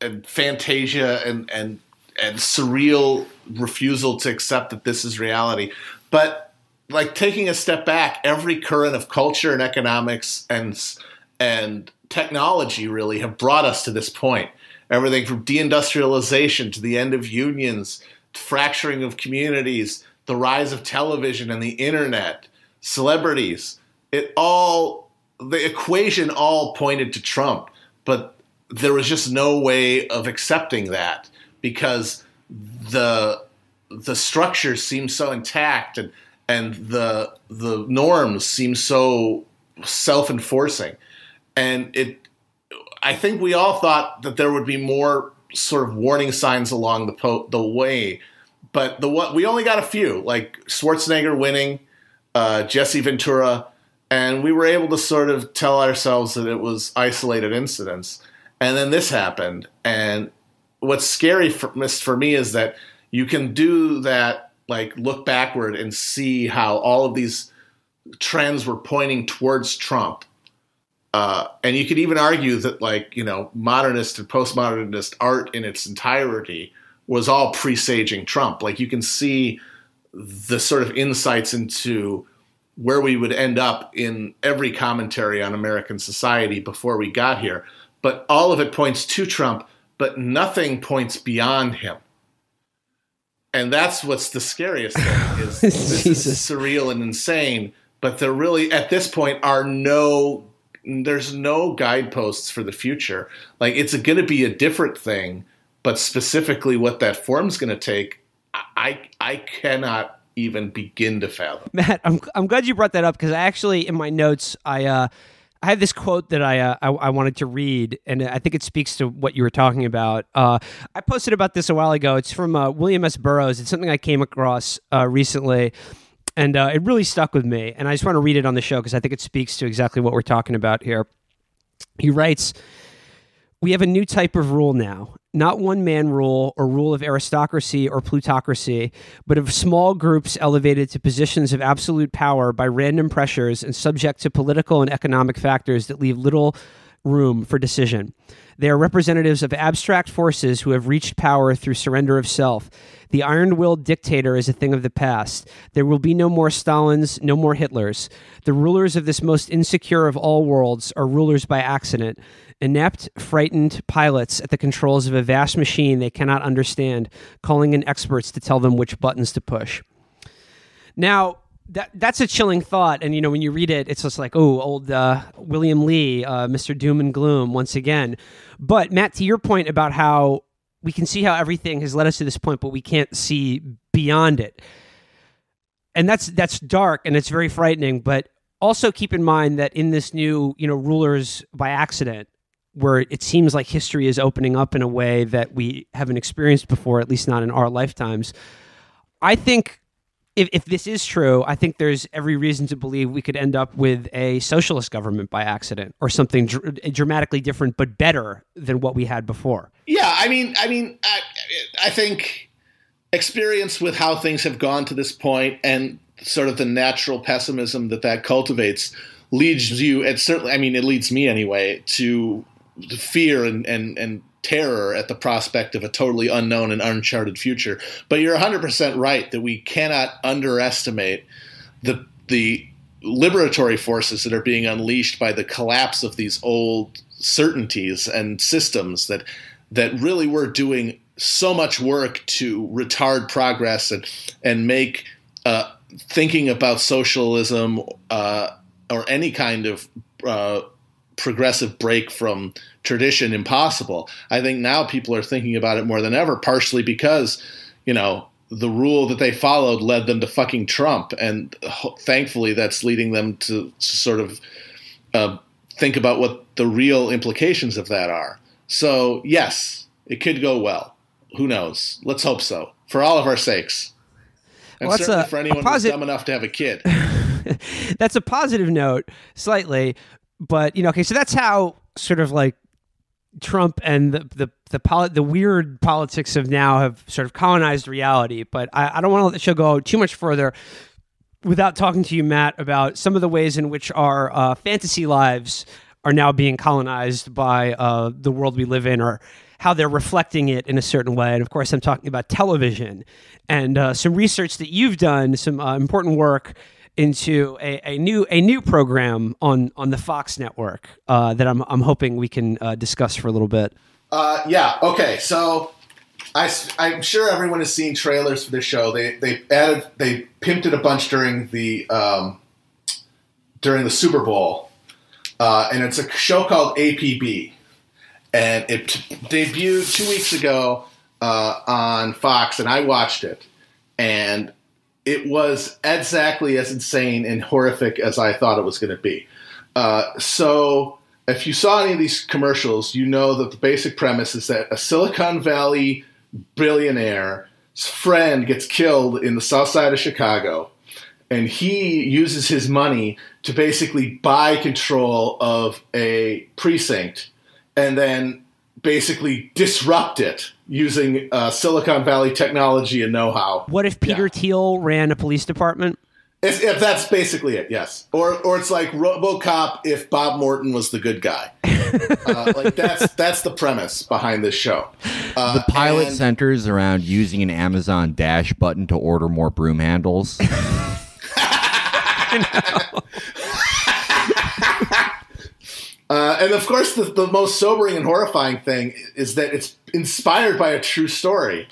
and fantasia and and and surreal. Refusal to accept that this is reality. But like taking a step back, every current of culture and economics and and technology really have brought us to this point. Everything from deindustrialization to the end of unions, fracturing of communities, the rise of television and the internet, celebrities, it all, the equation all pointed to Trump. But there was just no way of accepting that because the the structure seems so intact and and the the norms seem so self-enforcing, and it I think we all thought that there would be more sort of warning signs along the po the way, but the what we only got a few, like Schwarzenegger winning, uh Jesse Ventura, and we were able to sort of tell ourselves that it was isolated incidents, and then this happened. And what's scary for, for me is that you can do that, like look backward and see how all of these trends were pointing towards Trump. Uh, and you could even argue that, like, you know, modernist and postmodernist art in its entirety was all presaging Trump. Like, you can see the sort of insights into where we would end up in every commentary on American society before we got here. But all of it points to Trump, but nothing points beyond him. And that's what's the scariest thing, is this is surreal and insane. But there really, at this point, are no, there's no guideposts for the future. Like, it's going to be a different thing, but specifically what that form's going to take, I I cannot even begin to fathom. Matt, I'm I'm glad you brought that up, because I actually, in my notes, I uh, I had this quote that I, uh, I I wanted to read, and I think it speaks to what you were talking about. Uh, I posted about this a while ago. It's from uh, William S. Burroughs. It's something I came across uh, recently, and uh, it really stuck with me. And I just want to read it on the show because I think it speaks to exactly what we're talking about here. He writes, "We have a new type of rule now, not one-man rule or rule of aristocracy or plutocracy, but of small groups elevated to positions of absolute power by random pressures and subject to political and economic factors that leave little room for decision. They are representatives of abstract forces who have reached power through surrender of self. The iron-willed dictator is a thing of the past. There will be no more Stalins, no more Hitlers. The rulers of this most insecure of all worlds are rulers by accident, inept, frightened pilots at the controls of a vast machine they cannot understand, calling in experts to tell them which buttons to push." Now, That that's a chilling thought, and you know, when you read it, it's just like, oh, old uh, William Lee, uh, Mister Doom and Gloom once again. But Matt, to your point about how we can see how everything has led us to this point, but we can't see beyond it, and that's that's dark and it's very frightening. But also keep in mind that in this new, you know, rulers by accident, where it seems like history is opening up in a way that we haven't experienced before, at least not in our lifetimes. I think, If, if this is true, I think there's every reason to believe we could end up with a socialist government by accident, or something dr- dramatically different, but better than what we had before. Yeah, I mean, I mean, I, I think experience with how things have gone to this point, and sort of the natural pessimism that that cultivates, leads you, and certainly, I mean, it leads me anyway, to fear and and and terror at the prospect of a totally unknown and uncharted future. But you're one hundred percent right that we cannot underestimate the the liberatory forces that are being unleashed by the collapse of these old certainties and systems that that really were doing so much work to retard progress and and make uh, thinking about socialism uh, or any kind of uh, progressive break from tradition impossible. I think now people are thinking about it more than ever, partially because, you know, the rule that they followed led them to fucking Trump. And thankfully that's leading them to sort of uh, think about what the real implications of that are. So yes, it could go well. Who knows? Let's hope so, for all of our sakes. And well, certainly a, for anyone who's dumb enough to have a kid. That's a positive note, slightly. But, you know, okay, so that's how sort of like Trump and the the the, poli- the weird politics of now have sort of colonized reality. But I, I don't want to let the show go too much further without talking to you, Matt, about some of the ways in which our uh, fantasy lives are now being colonized by uh, the world we live in, or how they're reflecting it in a certain way. And of course, I'm talking about television and uh, some research that you've done, some uh, important work into a, a new a new program on on the Fox network uh, that I'm I'm hoping we can uh, discuss for a little bit. Uh, yeah. Okay. So I I'm sure everyone has seen trailers for the show. They they added they pimped it a bunch during the um, during the Super Bowl, uh, and it's a show called A P B, and it debuted two weeks ago uh, on Fox, and I watched it, and it was exactly as insane and horrific as I thought it was going to be. Uh, so if you saw any of these commercials, you know that the basic premise is that a Silicon Valley billionaire's friend gets killed in the south side of Chicago, and he uses his money to basically buy control of a precinct and then basically disrupt it using uh, Silicon Valley technology and know-how. What if Peter yeah. Thiel ran a police department? If, if that's basically it, yes. Or or it's like RoboCop if Bob Morton was the good guy. Uh, like that's that's the premise behind this show. Uh, the pilot and, centers around using an Amazon Dash button to order more broom handles. I know. Uh, and of course, the, the most sobering and horrifying thing is that it's inspired by a true story.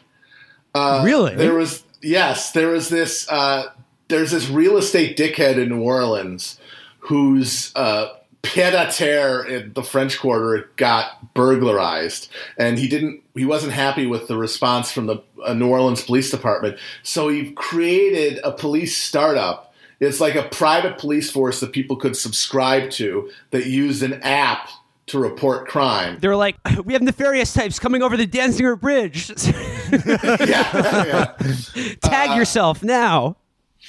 Uh, really? There was yes, there was this uh, there's this real estate dickhead in New Orleans who's uh, pied-à-terre in the French Quarter got burglarized, and he didn't he wasn't happy with the response from the uh, New Orleans Police Department, so he created a police startup. It's like a private police force that people could subscribe to that used an app to report crime. They're like, we have nefarious types coming over the Danziger Bridge. yeah, yeah. Tag uh, yourself now.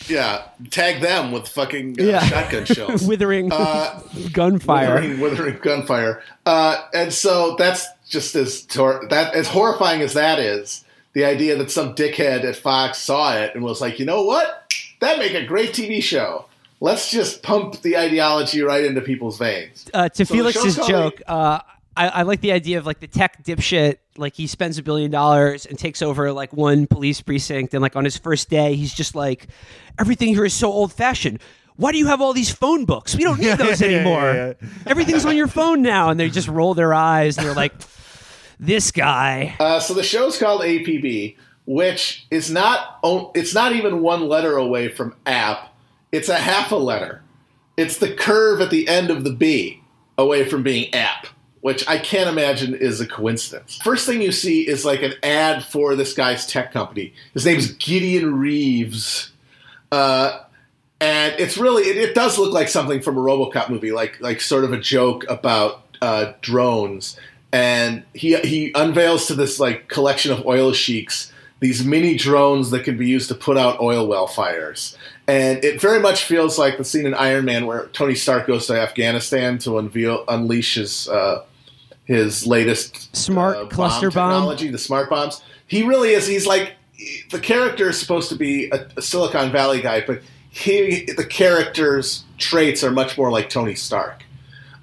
Yeah, tag them with fucking uh, yeah. shotgun shells. Withering uh, gunfire. Withering, withering gunfire. Uh, and so that's just as, tor that, as horrifying as that is, the idea that some dickhead at Fox saw it and was like, you know what? That'd make a great T V show. Let's just pump the ideology right into people's veins. Uh, to so Felix's joke, uh, I, I like the idea of like the tech dipshit. Like he spends a billion dollars and takes over like one police precinct. And like on his first day, he's just like, everything here is so old fashioned. Why do you have all these phone books? We don't need those anymore. yeah, yeah, yeah. Everything's on your phone now. And they just roll their eyes. And they're like, this guy. Uh, so the show's called A P B. Which is not, it's not even one letter away from app. It's a half a letter. It's the curve at the end of the B away from being app, which I can't imagine is a coincidence. First thing you see is like an ad for this guy's tech company. His name's Gideon Reeves. Uh, and it's really, it, it does look like something from a RoboCop movie, like, like sort of a joke about uh, drones. And he, he unveils to this like collection of oil sheiks these mini drones that can be used to put out oil well fires. And it very much feels like the scene in Iron Man where Tony Stark goes to Afghanistan to unveil, unleash his, uh, his latest smart uh, cluster bomb technology, bomb. the smart bombs. He really is. He's like, the character is supposed to be a, a Silicon Valley guy, but he, the character's traits are much more like Tony Stark.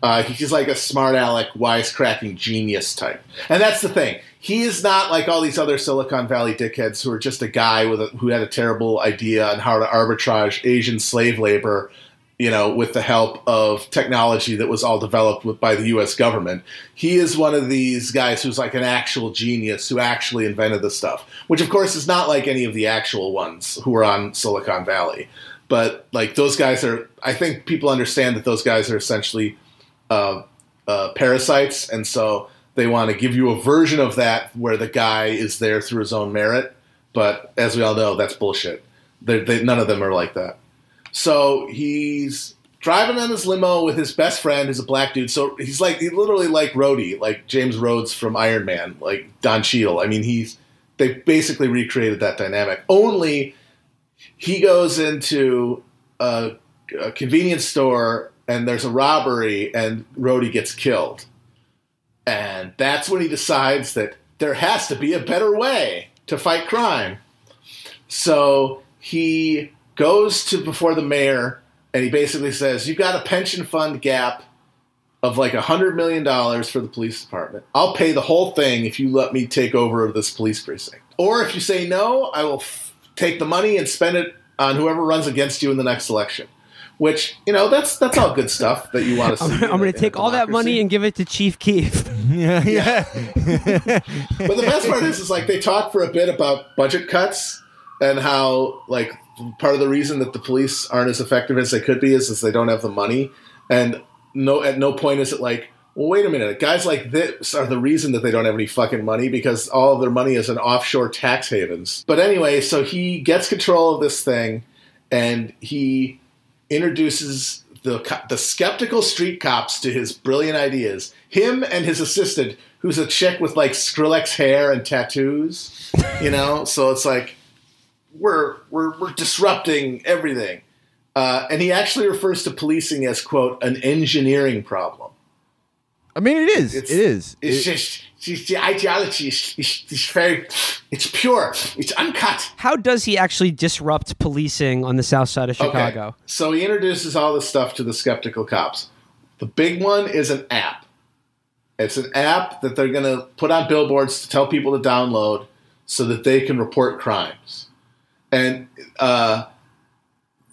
Uh, he's like a smart aleck, wisecracking genius type. And that's the thing. He is not like all these other Silicon Valley dickheads who are just a guy with a, who had a terrible idea on how to arbitrage Asian slave labor, you know, with the help of technology that was all developed with, by the U S government. He is one of these guys who's like an actual genius who actually invented this stuff, which, of course, is not like any of the actual ones who are on Silicon Valley. But like those guys are – I think people understand that those guys are essentially uh, uh, parasites, and so – they want to give you a version of that where the guy is there through his own merit. But as we all know, that's bullshit. They're, they, none of them are like that. So he's driving on his limo with his best friend, who's a black dude. So he's like, he literally like Rhodey, like James Rhodes from Iron Man, like Don Cheadle. I mean, he's, they basically recreated that dynamic. Only he goes into a, a convenience store and there's a robbery and Rhodey gets killed. And that's when he decides that there has to be a better way to fight crime. So he goes to before the mayor and he basically says, you've got a pension fund gap of like one hundred million dollars for the police department. I'll pay the whole thing if you let me take over this police precinct. Or if you say no, I will f take the money and spend it on whoever runs against you in the next election. Which, you know, that's that's all good stuff that you want to see. I'm, I'm going to take all that money and give it to Chief Keef. yeah, yeah. But the best part is, is like they talk for a bit about budget cuts and how like part of the reason that the police aren't as effective as they could be is, is they don't have the money. And no, at no point is it like, well, wait a minute, guys like this are the reason that they don't have any fucking money because all of their money is in offshore tax havens. But anyway, so he gets control of this thing and he introduces the, the skeptical street cops to his brilliant ideas. Him and his assistant, who's a chick with, like, Skrillex hair and tattoos, you know? So it's like, we're, we're, we're disrupting everything. Uh, and he actually refers to policing as, quote, an engineering problem. I mean, it is. It's, it is. It's it, just it's, the ideology is it's, it's very. It's pure. It's uncut. How does he actually disrupt policing on the south side of Chicago? Okay. So he introduces all this stuff to the skeptical cops. The big one is an app. It's an app that they're going to put on billboards to tell people to download so that they can report crimes. And uh,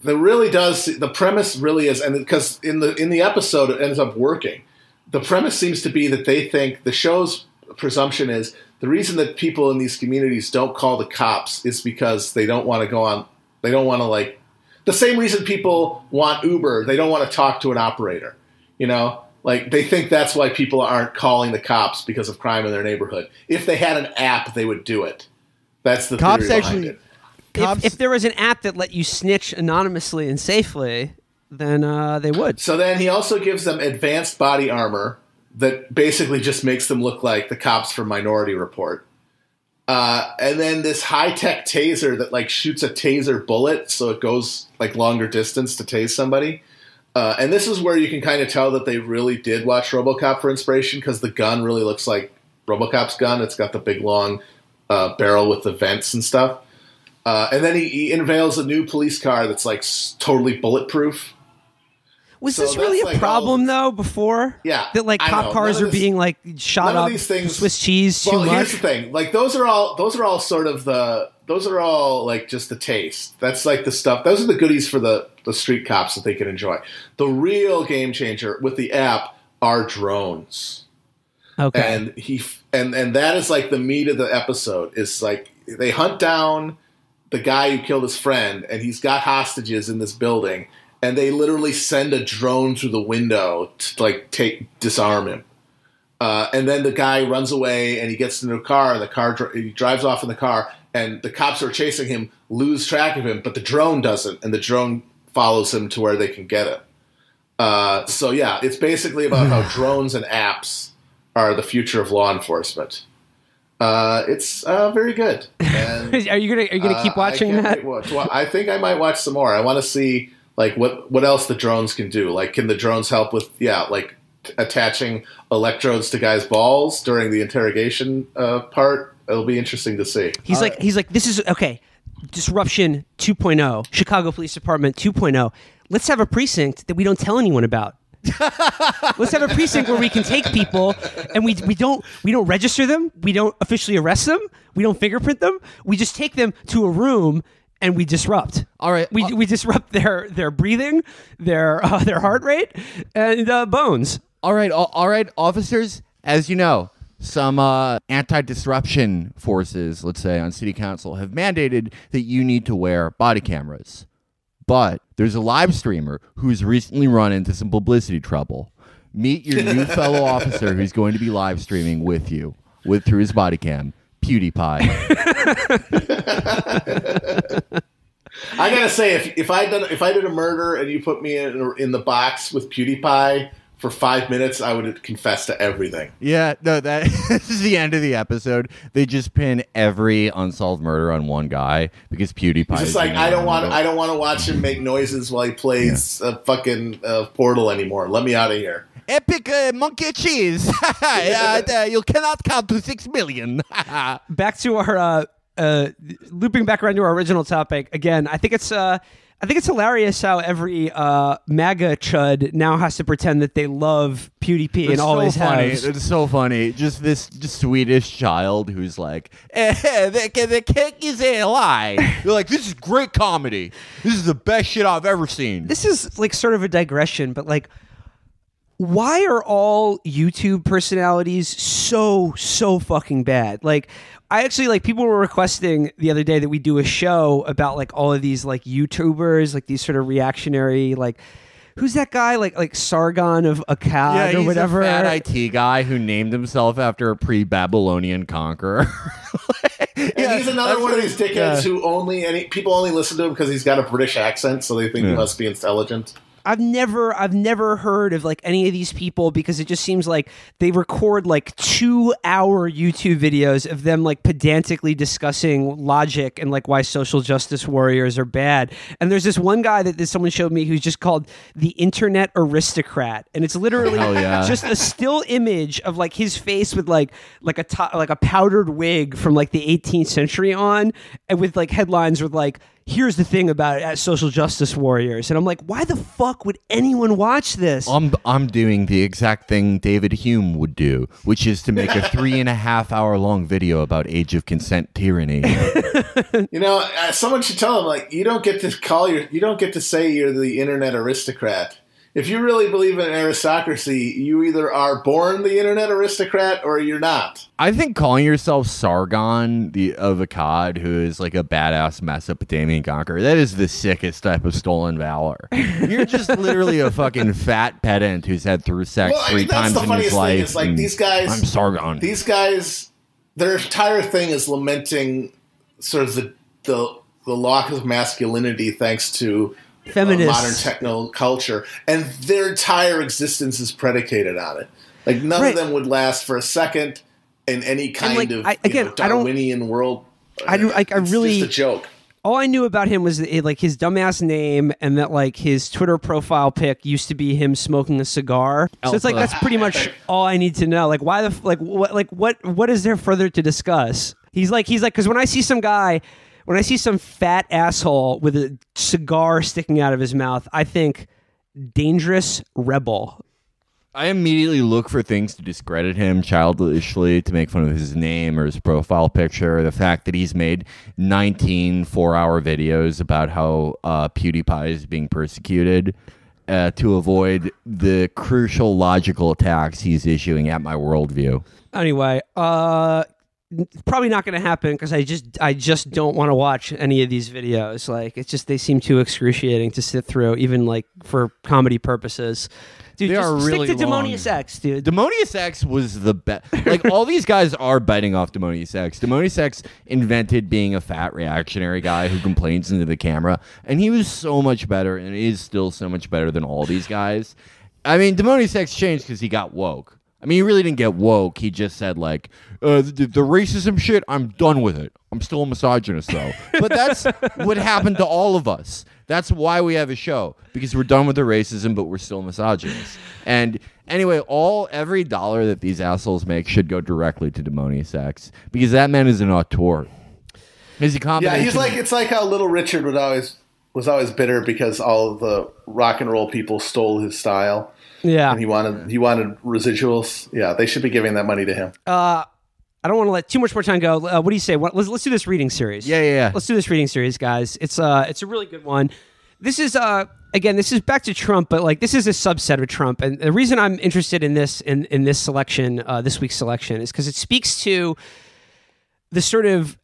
that really does. The premise really is, and because in the in the episode it ends up working. The premise seems to be that they think the show's presumption is the reason that people in these communities don't call the cops is because they don't want to go on. They don't want to like the same reason people want Uber. They don't want to talk to an operator, you know, like they think that's why people aren't calling the cops because of crime in their neighborhood. If they had an app, they would do it. That's the cops theory behind actually, it. Cops, if, if there was an app that let you snitch anonymously and safely, then uh, they would. So then he also gives them advanced body armor that basically just makes them look like the cops from Minority Report. Uh, and then this high-tech taser that like shoots a taser bullet so it goes like longer distance to tase somebody. Uh, and this is where you can kind of tell that they really did watch RoboCop for inspiration because the gun really looks like RoboCop's gun. It's got the big, long uh, barrel with the vents and stuff. Uh, and then he, he unveils a new police car that's like s- totally bulletproof. Was so this really a like problem, all, though, before? Yeah. That, like, cop cars are this, being, like, shot up these things, Swiss cheese too well, much? Well, here's the thing. Like, those are all those are all sort of the – those are all, like, just the taste. That's, like, the stuff – those are the goodies for the, the street cops that they can enjoy. The real game changer with the app are drones. Okay. And he and, and that is, like, the meat of the episode is, like, they hunt down the guy who killed his friend, and he's got hostages in this building – and they literally send a drone through the window to, like, take disarm him. Uh, and then the guy runs away, and he gets into a car, and the car he drives off in the car, and the cops are chasing him, lose track of him, but the drone doesn't, and the drone follows him to where they can get him. Uh, so, yeah, it's basically about how drones and apps are the future of law enforcement. Uh, it's uh, very good. And, are you gonna are you gonna uh, keep watching I that? Watch. Well, I think I might watch some more. I want to see... Like, what what else the drones can do? Like, can the drones help with, yeah, like, t- attaching electrodes to guys' balls during the interrogation uh, part? It'll be interesting to see. He's All like, right. he's like, this is, okay, Disruption two point oh, Chicago Police Department two point oh. Let's have a precinct that we don't tell anyone about. Let's have a precinct where we can take people and we we don't we don't register them. We don't officially arrest them. We don't fingerprint them. We just take them to a room and we disrupt. All right, we uh, we disrupt their their breathing, their uh, their heart rate, and uh, bones. All right, all, all right, officers. As you know, some uh, anti-disruption forces, let's say, on city council have mandated that you need to wear body cameras. But there's a live streamer who's recently run into some publicity trouble. Meet your new fellow officer who's going to be live streaming with you with through his body cam. PewDiePie. I gotta say, if if I did if I did a murder and you put me in in the box with PewDiePie for five minutes, I would confess to everything. Yeah, no, that this is the end of the episode. They just pin every unsolved murder on one guy because PewDiePie. It's just is like I don't want I don't want to watch him make noises while he plays yeah. a fucking uh, Portal anymore. Let me out of here. Epic uh, monkey cheese. uh, uh, you cannot count to six million. Back to our uh, uh, looping back around to our original topic again. I think it's uh, I think it's hilarious how every uh, MAGA chud now has to pretend that they love PewDiePie and so always has. It's so funny. Just this just Swedish child who's like, eh, the, the cake is a lie. They're like, this is great comedy. This is the best shit I've ever seen. This is like sort of a digression, but like. Why are all YouTube personalities so, so fucking bad? Like, I actually, like, people were requesting the other day that we do a show about, like, all of these, like, YouTubers, like, these sort of reactionary, like... Who's that guy? Like like Sargon of Akkad yeah, or whatever? Yeah, he's a fat I T guy who named himself after a pre-Babylonian conqueror. like, and yeah, he's another one of these dickheads yeah. who only any people only listen to him because he's got a British accent, so they think yeah. he must be intelligent. I've never I've never heard of like any of these people, because it just seems like they record like two hour YouTube videos of them like pedantically discussing logic and like why social justice warriors are bad. And there's this one guy that this, someone showed me who's just called the internet aristocrat, and it's literally oh, yeah. just a still image of like his face with like like a top, like a powdered wig from like the eighteenth century on, and with like headlines with like, here's the thing about uh, social justice warriors. And I'm like, why the fuck would anyone watch this? I'm, I'm doing the exact thing David Hume would do, which is to make a three and a half hour long video about age of consent tyranny. You know, uh, someone should tell him, like, you don't get to call your, you don't get to say you're the internet aristocrat. If you really believe in aristocracy, you either are born the internet aristocrat or you're not. I think calling yourself Sargon the, of Akkad, who is like a badass Mesopotamian conqueror, that is the sickest type of stolen valor. You're just literally a fucking fat pedant who's had through sex well, three I mean, times in his life. That's the funniest thing. It's like these guys, I'm Sargon. These guys, their entire thing is lamenting sort of the the, the lack of masculinity thanks to feminist modern techno culture, and their entire existence is predicated on it. Like none right. of them would last for a second in any kind like, of I, again, you know, Darwinian I don't, world. I don't. I, I really. It's just a joke. All I knew about him was that, like, his dumbass name, and that like his Twitter profile pic used to be him smoking a cigar. So it's like that's pretty much all I need to know. Like why the like what like what what is there further to discuss? He's like he's like because when I see some guy. When I see some fat asshole with a cigar sticking out of his mouth, I think dangerous rebel. I immediately look for things to discredit him childishly, to make fun of his name or his profile picture, or the fact that he's made nineteen four-hour videos about how uh, PewDiePie is being persecuted uh, to avoid the crucial logical attacks he's issuing at my worldview. Anyway, uh... probably not going to happen because I just I just don't want to watch any of these videos. Like it's just they seem too excruciating to sit through, even like for comedy purposes. Dude, they just are really stick to long. Demonius X, dude. Demonius X was the best. Like all these guys are biting off Demonius X. Demonius X invented being a fat reactionary guy who complains into the camera, and he was so much better, and is still so much better than all these guys. I mean, Demonius X changed because he got woke. I mean, he really didn't get woke. He just said, like, uh, the, the racism shit, I'm done with it. I'm still a misogynist, though. But that's what happened to all of us. That's why we have a show, because we're done with the racism, but we're still misogynists. And anyway, all every dollar that these assholes make should go directly to Demonius X, because that man is an auteur. Is he competent? Yeah, he's like, it's like how Little Richard would always was always bitter because all of the rock and roll people stole his style. Yeah, and he wanted he wanted residuals. Yeah, they should be giving that money to him. Uh, I don't want to let too much more time go. Uh, what do you say? What, let's let's do this reading series. Yeah, yeah, yeah. Let's do this reading series, guys. It's uh, it's a really good one. This is uh, again, this is back to Trump, but like this is a subset of Trump. And the reason I'm interested in this in in this selection, uh, this week's selection, is because it speaks to the sort of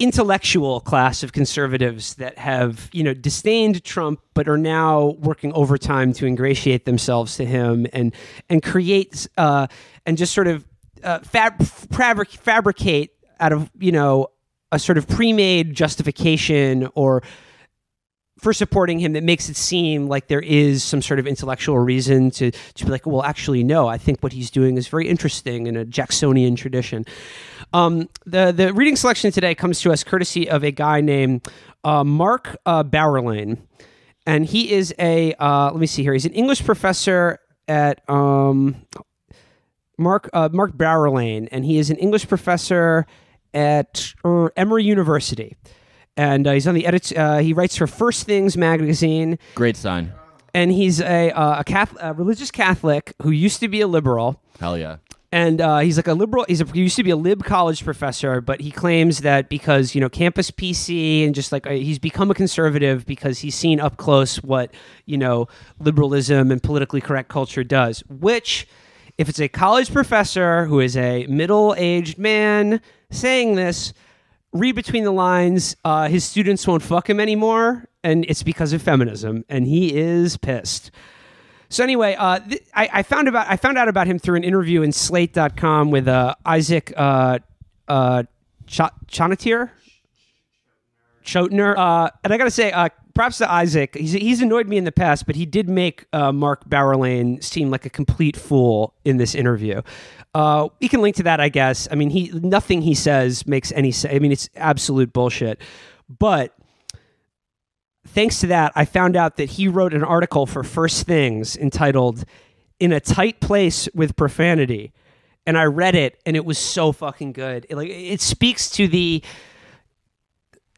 intellectual class of conservatives that have, you know, disdained Trump but are now working overtime to ingratiate themselves to him and and create uh, and just sort of uh, fab fabric fabricate out of, you know, a sort of pre-made justification or for supporting him that makes it seem like there is some sort of intellectual reason to to be like, well, actually, no, I think what he's doing is very interesting in a Jacksonian tradition. Um, the, the reading selection today comes to us courtesy of a guy named uh, Mark uh, Bauerlein. And he is a, uh, let me see here, he's an English professor at um, Mark, uh, Mark Bauerlein, and he is an English professor at uh, Emory University. And uh, he's on the edit. Uh, he writes for First Things magazine. Great sign. And he's a uh, a, Catholic, a religious Catholic who used to be a liberal. Hell yeah. And uh, he's like a liberal. He's a, he used to be a lib college professor, but he claims that because, you know, campus P C and just like uh, he's become a conservative because he's seen up close what, you know, liberalism and politically correct culture does. Which, if it's a college professor who is a middle-aged man saying this, read between the lines, uh, his students won't fuck him anymore, and it's because of feminism, and he is pissed. So anyway, uh, th I, I found about I found out about him through an interview in Slate dot com with uh, Isaac uh, uh, Ch Chonatier? Chotiner. Uh, and I got to say, uh, props to Isaac. He's he's annoyed me in the past, but he did make uh, Mark Bauerlein seem like a complete fool in this interview. Uh, we can link to that, I guess. I mean, he nothing he says makes any sense. I mean, it's absolute bullshit. But thanks to that, I found out that he wrote an article for First Things entitled "In a Tight Place with Profanity," and I read it, and it was so fucking good. It, like, it speaks to the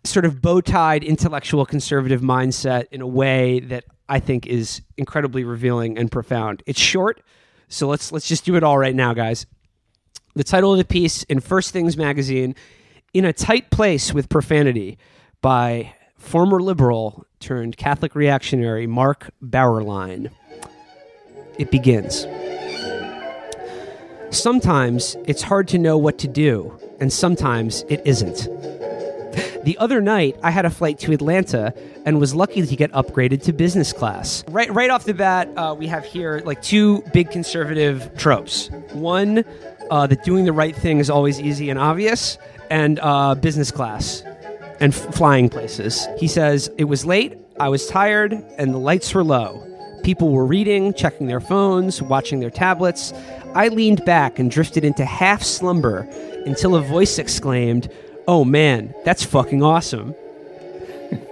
sort of bow-tied intellectual conservative mindset in a way that I think is incredibly revealing and profound. It's short, so let's let's just do it all right now, guys. The title of the piece in First Things magazine, "In a Tight Place with Profanity," by former liberal turned Catholic reactionary Mark Bauerlein. It begins. Sometimes it's hard to know what to do, and sometimes it isn't. The other night, I had a flight to Atlanta and was lucky to get upgraded to business class. Right, right off the bat, uh, we have here like two big conservative tropes. One, uh, that doing the right thing is always easy and obvious, and uh, business class and f- flying places. He says, it was late, I was tired, and the lights were low. People were reading, checking their phones, watching their tablets. I leaned back and drifted into half slumber until a voice exclaimed, "Oh man, that's fucking awesome."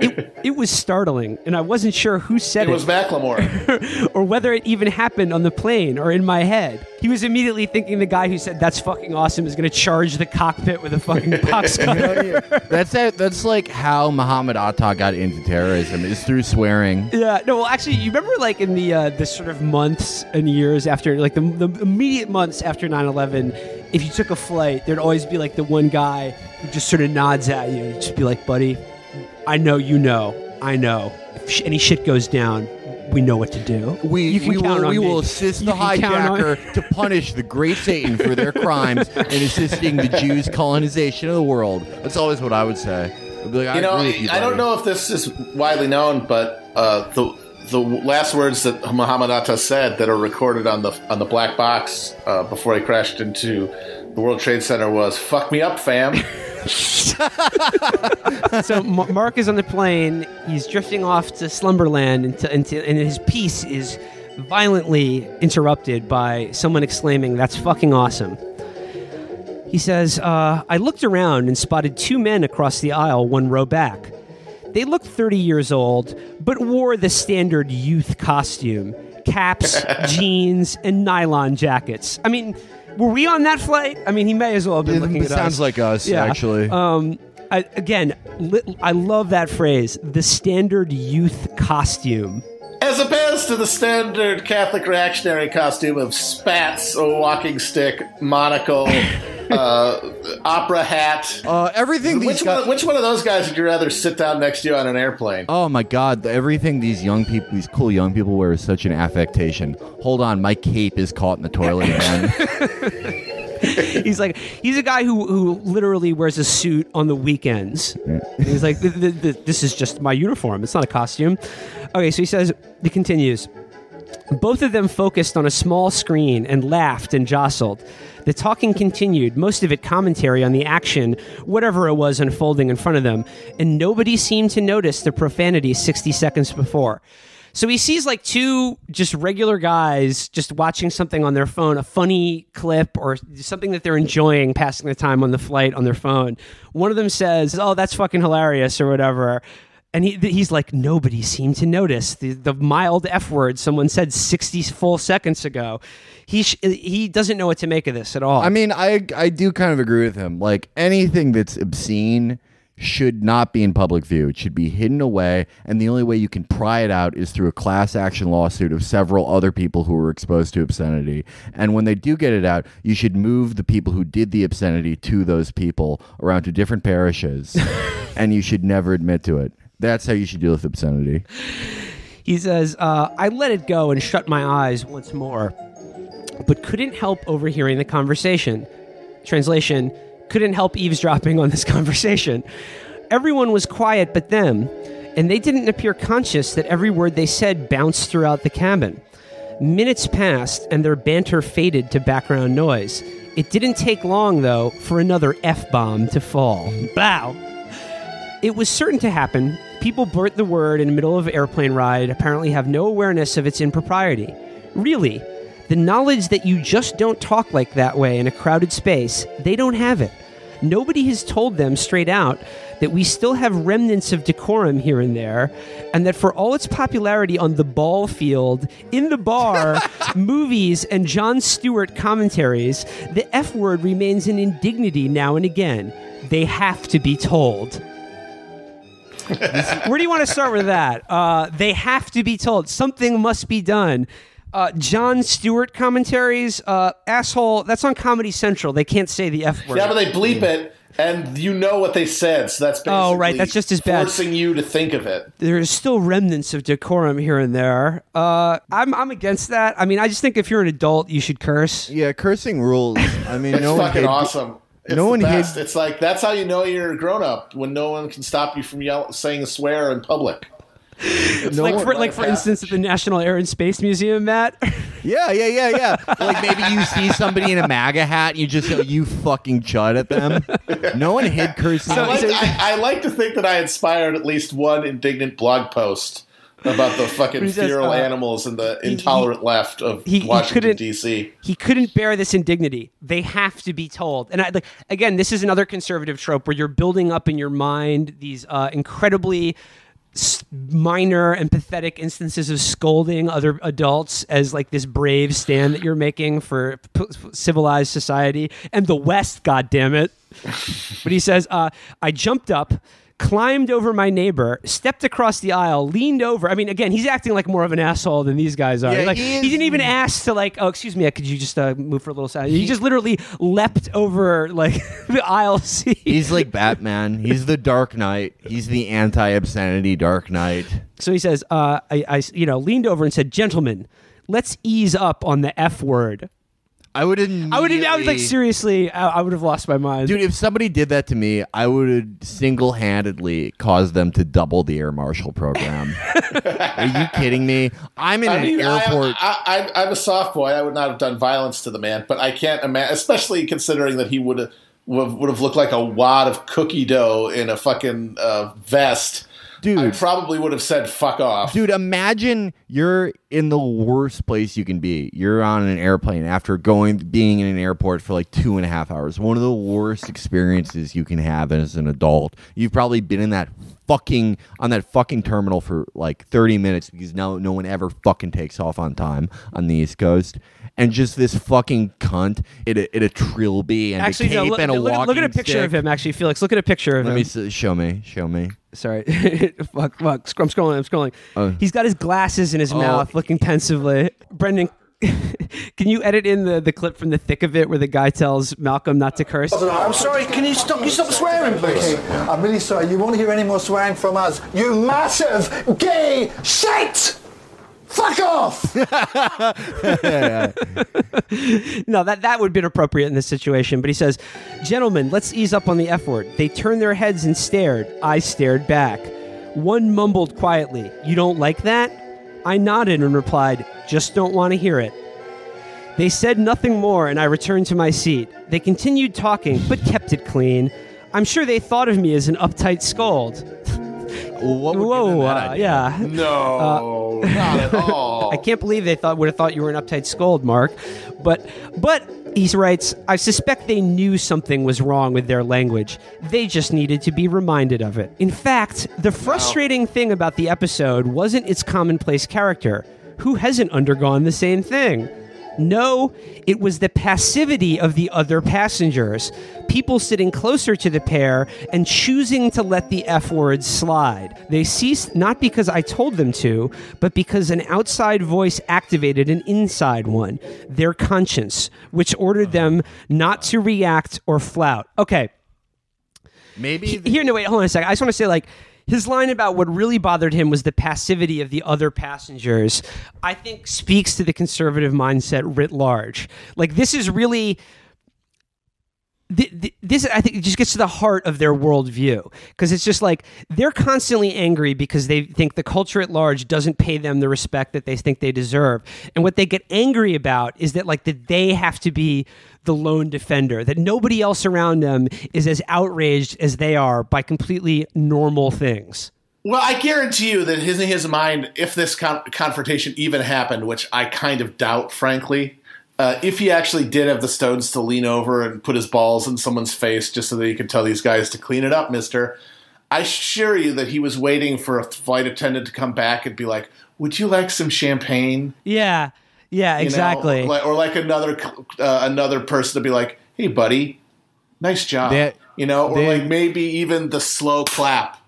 It, it was startling, and I wasn't sure who said it. It was Macklemore. Or whether it even happened on the plane or in my head. He was immediately thinking the guy who said "that's fucking awesome" is going to charge the cockpit with a fucking box cutter. That's a, that's like how Muhammad Atta got into terrorism, is through swearing. Yeah, no, well, actually, you remember like in the uh, the sort of months and years after, like the, the immediate months after nine eleven, if you took a flight, there'd always be like the one guy who just sort of nods at you and just be like, "Buddy, I know you know. I know. If sh- any shit goes down, we know what to do. We we will, we will assist the hijacker to punish the great Satan for their crimes and assisting the Jews' colonization of the world." That's always what I would say. I'd be like, you know, I, you, I don't know if this is widely known, but uh, the the last words that Muhammad Atta said that are recorded on the on the black box uh, before he crashed into the World Trade Center was, "Fuck me up, fam." So Mark is on the plane. He's drifting off to slumberland, into, into, and his peace is violently interrupted by someone exclaiming, "That's fucking awesome." He says, uh, I looked around and spotted two men across the aisle one row back. They looked thirty years old, but wore the standard youth costume. Caps, jeans, and nylon jackets. I mean... Were we on that flight? I mean, he may as well have been it looking at us. It sounds like us, yeah. Actually. Um, I, again, li- I love that phrase, the standard youth costume. As opposed to the standard Catholic reactionary costume of spats, a walking stick, monocle, uh, opera hat. Uh, everything. These which, guys- one, which one of those guys would you rather sit down next to you on an airplane? Oh, my God. Everything these young people, these cool young people wear is such an affectation. Hold on. My cape is caught in the toilet again. He's like, he's a guy who, who literally wears a suit on the weekends. And he's like, the, the, the, this is just my uniform. It's not a costume. Okay, so he says, he continues, both of them focused on a small screen and laughed and jostled. The talking continued, most of it commentary on the action, whatever it was unfolding in front of them, and nobody seemed to notice the profanity sixty seconds before. So he sees like two just regular guys just watching something on their phone, a funny clip or something that they're enjoying, passing the time on the flight on their phone. One of them says, "Oh, that's fucking hilarious," or whatever. And he he's like, nobody seemed to notice the, the mild F word someone said sixty full seconds ago. He sh- he doesn't know what to make of this at all. I mean, I I do kind of agree with him. Like, anything that's obscene should not be in public view. It should be hidden away, and the only way you can pry it out is through a class action lawsuit of several other people who were exposed to obscenity. And when they do get it out, you should move the people who did the obscenity to those people around to different parishes, and you should never admit to it. That's how you should deal with obscenity. He says, uh, I let it go and shut my eyes once more, but couldn't help overhearing the conversation. Translation, couldn't help eavesdropping on this conversation. Everyone was quiet but them, and they didn't appear conscious that every word they said bounced throughout the cabin. Minutes passed, and their banter faded to background noise. It didn't take long, though, for another F-bomb to fall. Bow! It was certain to happen, People blurt the word in the middle of an airplane ride apparently have no awareness of its impropriety. Really, the knowledge that you just don't talk like that way in a crowded space, they don't have it. Nobody has told them straight out that we still have remnants of decorum here and there, and that for all its popularity on the ball field, in the bar, movies, and Jon Stewart commentaries, the F word remains an indignity now and again. They have to be told. Where do you want to start with that? Uh, they have to be told. Something must be done. Uh, Jon Stewart commentaries, uh, asshole, that's on Comedy Central. They can't say the F word. Yeah, but they bleep it, and you know what they said, so that's basically oh, right. That's just as bad. Forcing you to think of it. There's still remnants of decorum here and there. Uh, I'm I'm against that. I mean, I just think if you're an adult, you should curse. Yeah, cursing rules. I mean, it's no fucking one awesome. It's no one best. Hid. It's like, that's how you know you're a grown-up, when no one can stop you from yell- saying a swear in public. No like, for, like for instance, at the National Air and Space Museum, Matt. Yeah, yeah, yeah, yeah. Like maybe you see somebody in a MAGA hat and you just go, you fucking chud at them. No one hid cursing. So I, like, I, I like to think that I inspired at least one indignant blog post about the fucking feral uh, animals and the intolerant he, left of he, Washington, D C He couldn't bear this indignity. They have to be told. And I, like, again, this is another conservative trope where you're building up in your mind these uh, incredibly minor and pathetic instances of scolding other adults as like this brave stand that you're making for p- civilized society and the West, goddammit. But he says, uh, I jumped up, climbed over my neighbor, stepped across the aisle, leaned over. I mean, again, he's acting like more of an asshole than these guys are. Yeah, like he, is, he didn't even ask to like, oh, excuse me, could you just uh, move for a little second? He, he just literally leapt over like the aisle seat. He's like Batman. He's the Dark Knight. He's the anti-obscenity Dark Knight. So he says, uh, I, I, you know, leaned over and said, gentlemen, let's ease up on the F word. I would I would I was like seriously I, I would have lost my mind. Dude, if somebody did that to me, I would single-handedly cause them to double the air marshal program. Are you kidding me? I'm in I an mean, airport. I, I, I, I'm a soft boy. I would not have done violence to the man, but I can't imagine, especially considering that he would have would have looked like a wad of cookie dough in a fucking uh, vest. Dude, I probably would have said fuck off. Dude, imagine you're in the worst place you can be. You're on an airplane after going being in an airport for like two and a half hours. One of the worst experiences you can have as an adult. You've probably been in that fucking on that fucking terminal for like thirty minutes because now no one ever fucking takes off on time on the East Coast. And just this fucking cunt in a, in a trilby and actually, a cape no, look, and a look, walking Look at a picture stick. Of him, actually, Felix. Look at a picture of Let him. Let me show me. Show me. Sorry. fuck, fuck. I'm scrolling. I'm scrolling. Uh, He's got his glasses in his oh, mouth looking pensively. Brendan, can you edit in the, the clip from The Thick of It where the guy tells Malcolm not to curse? I'm sorry. Can you stop, can you stop swearing, please? Okay. I'm really sorry. You won't hear any more swearing from us. You massive gay shit! Fuck off! yeah, yeah. No, that, that would have been appropriate in this situation. But he says, gentlemen, let's ease up on the F word. They turned their heads and stared. I stared back. One mumbled quietly, you don't like that? I nodded and replied, just don't want to hear it. They said nothing more, and I returned to my seat. They continued talking, but kept it clean. I'm sure they thought of me as an uptight scold. What would Whoa! That uh, yeah. No, uh, not at all. I can't believe they thought would have thought you were an uptight scold, Mark. But, but he writes, I suspect they knew something was wrong with their language. They just needed to be reminded of it. In fact, the frustrating wow. thing about the episode wasn't its commonplace character. Who hasn't undergone the same thing? No, it was the passivity of the other passengers, people sitting closer to the pair and choosing to let the F words slide. They ceased not because I told them to, but because an outside voice activated an inside one, their conscience, which ordered them not to react or flout. Okay. Maybe... The- Here, no, wait, hold on a second. I just want to say, like... His line about what really bothered him was the passivity of the other passengers, I think speaks to the conservative mindset writ large. Like, this is really... Th- th- this, I think, it just gets to the heart of their worldview. Because it's just like, they're constantly angry because they think the culture at large doesn't pay them the respect that they think they deserve. And what they get angry about is that, like, that they have to be the lone defender, that nobody else around them is as outraged as they are by completely normal things. Well, I guarantee you that his, in his mind, if this con- confrontation even happened, which I kind of doubt, frankly, uh, if he actually did have the stones to lean over and put his balls in someone's face just so that he could tell these guys to clean it up, mister, I assure you that he was waiting for a flight attendant to come back and be like, would you like some champagne? Yeah, yeah, exactly. You know? Or like another uh, another person to be like, hey, buddy, nice job. That, you know, or that, like maybe even the slow clap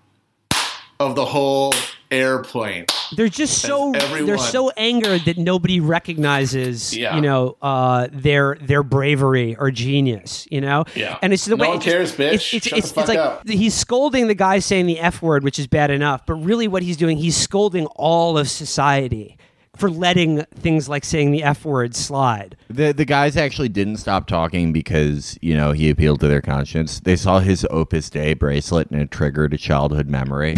of the whole airplane. They're just so everyone, they're so angered that nobody recognizes, yeah. you know, uh, their their bravery or genius, you know. Yeah. And it's the no way. No one cares, bitch. It's, it's, Shut it's, the fuck it's like up. He's scolding the guy saying the F word, which is bad enough. But really, what he's doing, he's scolding all of society for letting things like saying the F word slide. The the guys actually didn't stop talking because, you know, he appealed to their conscience. They saw his Opus Dei bracelet and it triggered a childhood memory.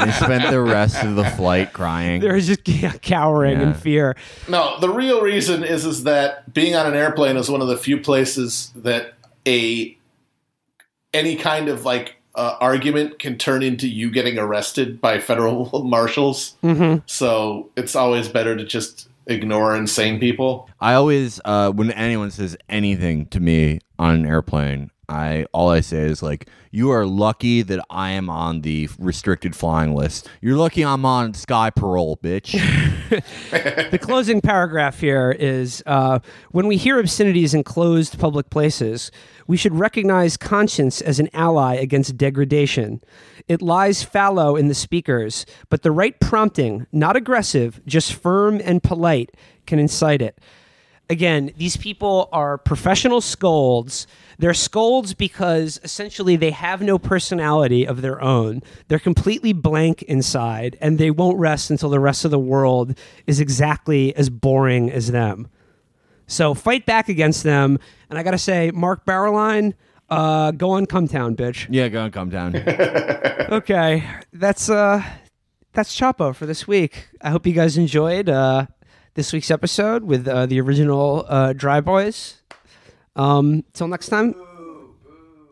They spent the rest of the flight crying. They were just yeah, cowering yeah. in fear. No, the real reason is, is that being on an airplane is one of the few places that a any kind of like Uh, argument can turn into you getting arrested by federal marshals. Mm-hmm. So it's always better to just ignore insane people. I always, uh, when anyone says anything to me on an airplane, I all I say is like, you are lucky that I am on the restricted flying list. You're lucky I'm on sky parole, bitch. The closing paragraph here is, uh, when we hear obscenities in closed public places, we should recognize conscience as an ally against degradation. It lies fallow in the speakers, but the right prompting, not aggressive, just firm and polite, can incite it. Again, these people are professional scolds. They're scolds because essentially they have no personality of their own. They're completely blank inside, and they won't rest until the rest of the world is exactly as boring as them. So fight back against them. And I got to say, Mark Barreline, uh, go on Cumtown, bitch. Yeah, go on Cumtown. Okay. That's, uh, that's Chapo for this week. I hope you guys enjoyed Uh this week's episode with uh, the original uh, Dry Boys. Um, till next time.